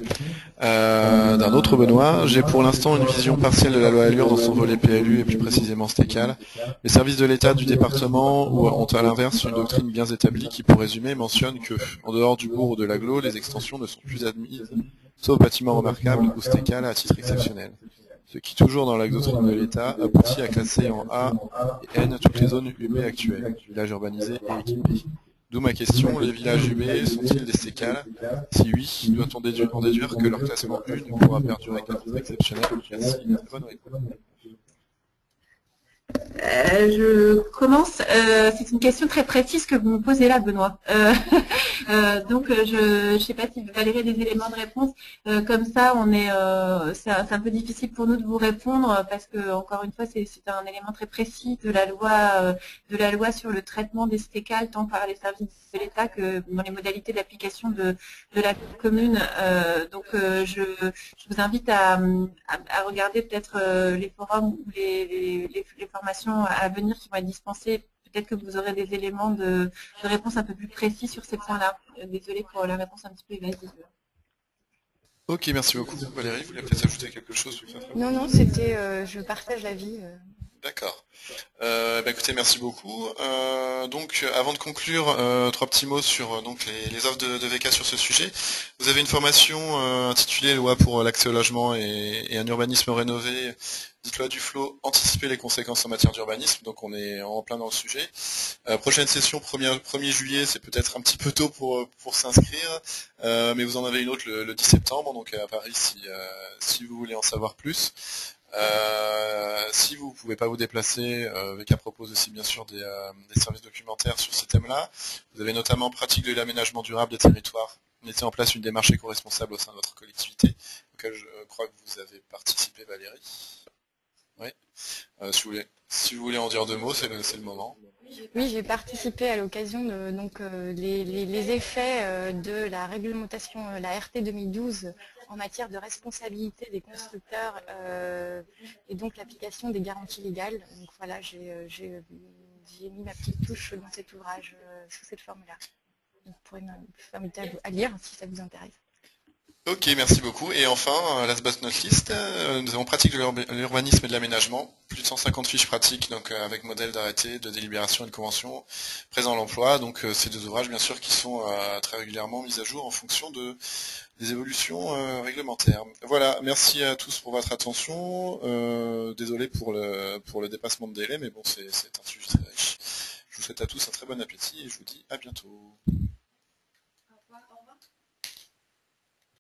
d'un autre Benoît. J'ai pour l'instant une vision partielle de la loi ALUR dans son volet PLU et plus précisément STECAL. Les services de l'État du département ont à l'inverse une doctrine bien établie qui, pour résumer, mentionne que, en dehors du bourg ou de l'agglo, les extensions ne sont plus admises, sauf bâtiments remarquables ou STECAL à titre exceptionnel. Ce qui, toujours dans la doctrine de l'État, aboutit à classer en A et N toutes les zones UB actuelles, villages urbanisés et équipés. D'où ma question, les villages UB sont-ils des STECAL? Si oui, doit-on en déduire que leur classement U ne pourra perdurer avec un titre exceptionnel? Merci. Je commence. C'est une question très précise que vous me posez là, Benoît. Donc, je ne sais pas si Valérie a des éléments de réponse. Comme ça, c'est un peu difficile pour nous de vous répondre parce que, encore une fois, c'est un élément très précis de la loi sur le traitement des STECAL, tant par les services de l'État que dans les modalités d'application de la commune. Donc, je vous invite à regarder peut-être les forums ou les formations à venir qui vont être dispensées. Peut-être que vous aurez des éléments de réponse un peu plus précis sur ces points-là. Désolée pour la réponse un petit peu évasive. Ok, merci beaucoup. Valérie, vous voulez peut-être ajouter quelque chose? Non, non, c'était je partage l'avis. D'accord. Bah, écoutez, merci beaucoup. Donc, avant de conclure, trois petits mots sur donc les offres de VK sur ce sujet. Vous avez une formation intitulée Loi pour l'accès au logement et un urbanisme rénové, dite loi Duflot, anticiper les conséquences en matière d'urbanisme. Donc, on est en plein dans le sujet. Prochaine session, 1er juillet, c'est peut-être un petit peu tôt pour s'inscrire, mais vous en avez une autre le 10 septembre, donc à Paris, si vous voulez en savoir plus. Si vous ne pouvez pas vous déplacer, VECA propose aussi bien sûr des services documentaires sur ces thèmes-là. Vous avez notamment pratique de l'aménagement durable des territoires. Mettez en place une démarche éco-responsable au sein de votre collectivité, auquel je crois que vous avez participé, Valérie. Oui. Si vous voulez en dire deux mots, c'est le moment. Oui, j'ai participé à l'occasion de les effets de la réglementation, la RT 2012 en matière de responsabilité des constructeurs et donc l'application des garanties légales. Donc voilà, j'ai mis ma petite touche dans cet ouvrage sous cette forme-là. Vous pourrez m'inviter à lire si ça vous intéresse. Ok, merci beaucoup. Et enfin, last but not least, nous avons pratique de l'urbanisme et de l'aménagement. Plus de 150 fiches pratiques, donc avec modèle d'arrêté, de délibération et de convention, présent à l'emploi. Donc ces deux ouvrages, bien sûr, qui sont très régulièrement mis à jour en fonction des évolutions réglementaires. Voilà, merci à tous pour votre attention. Désolé pour le dépassement de délai, mais bon, c'est un sujet très riche. Je vous souhaite à tous un très bon appétit et je vous dis à bientôt.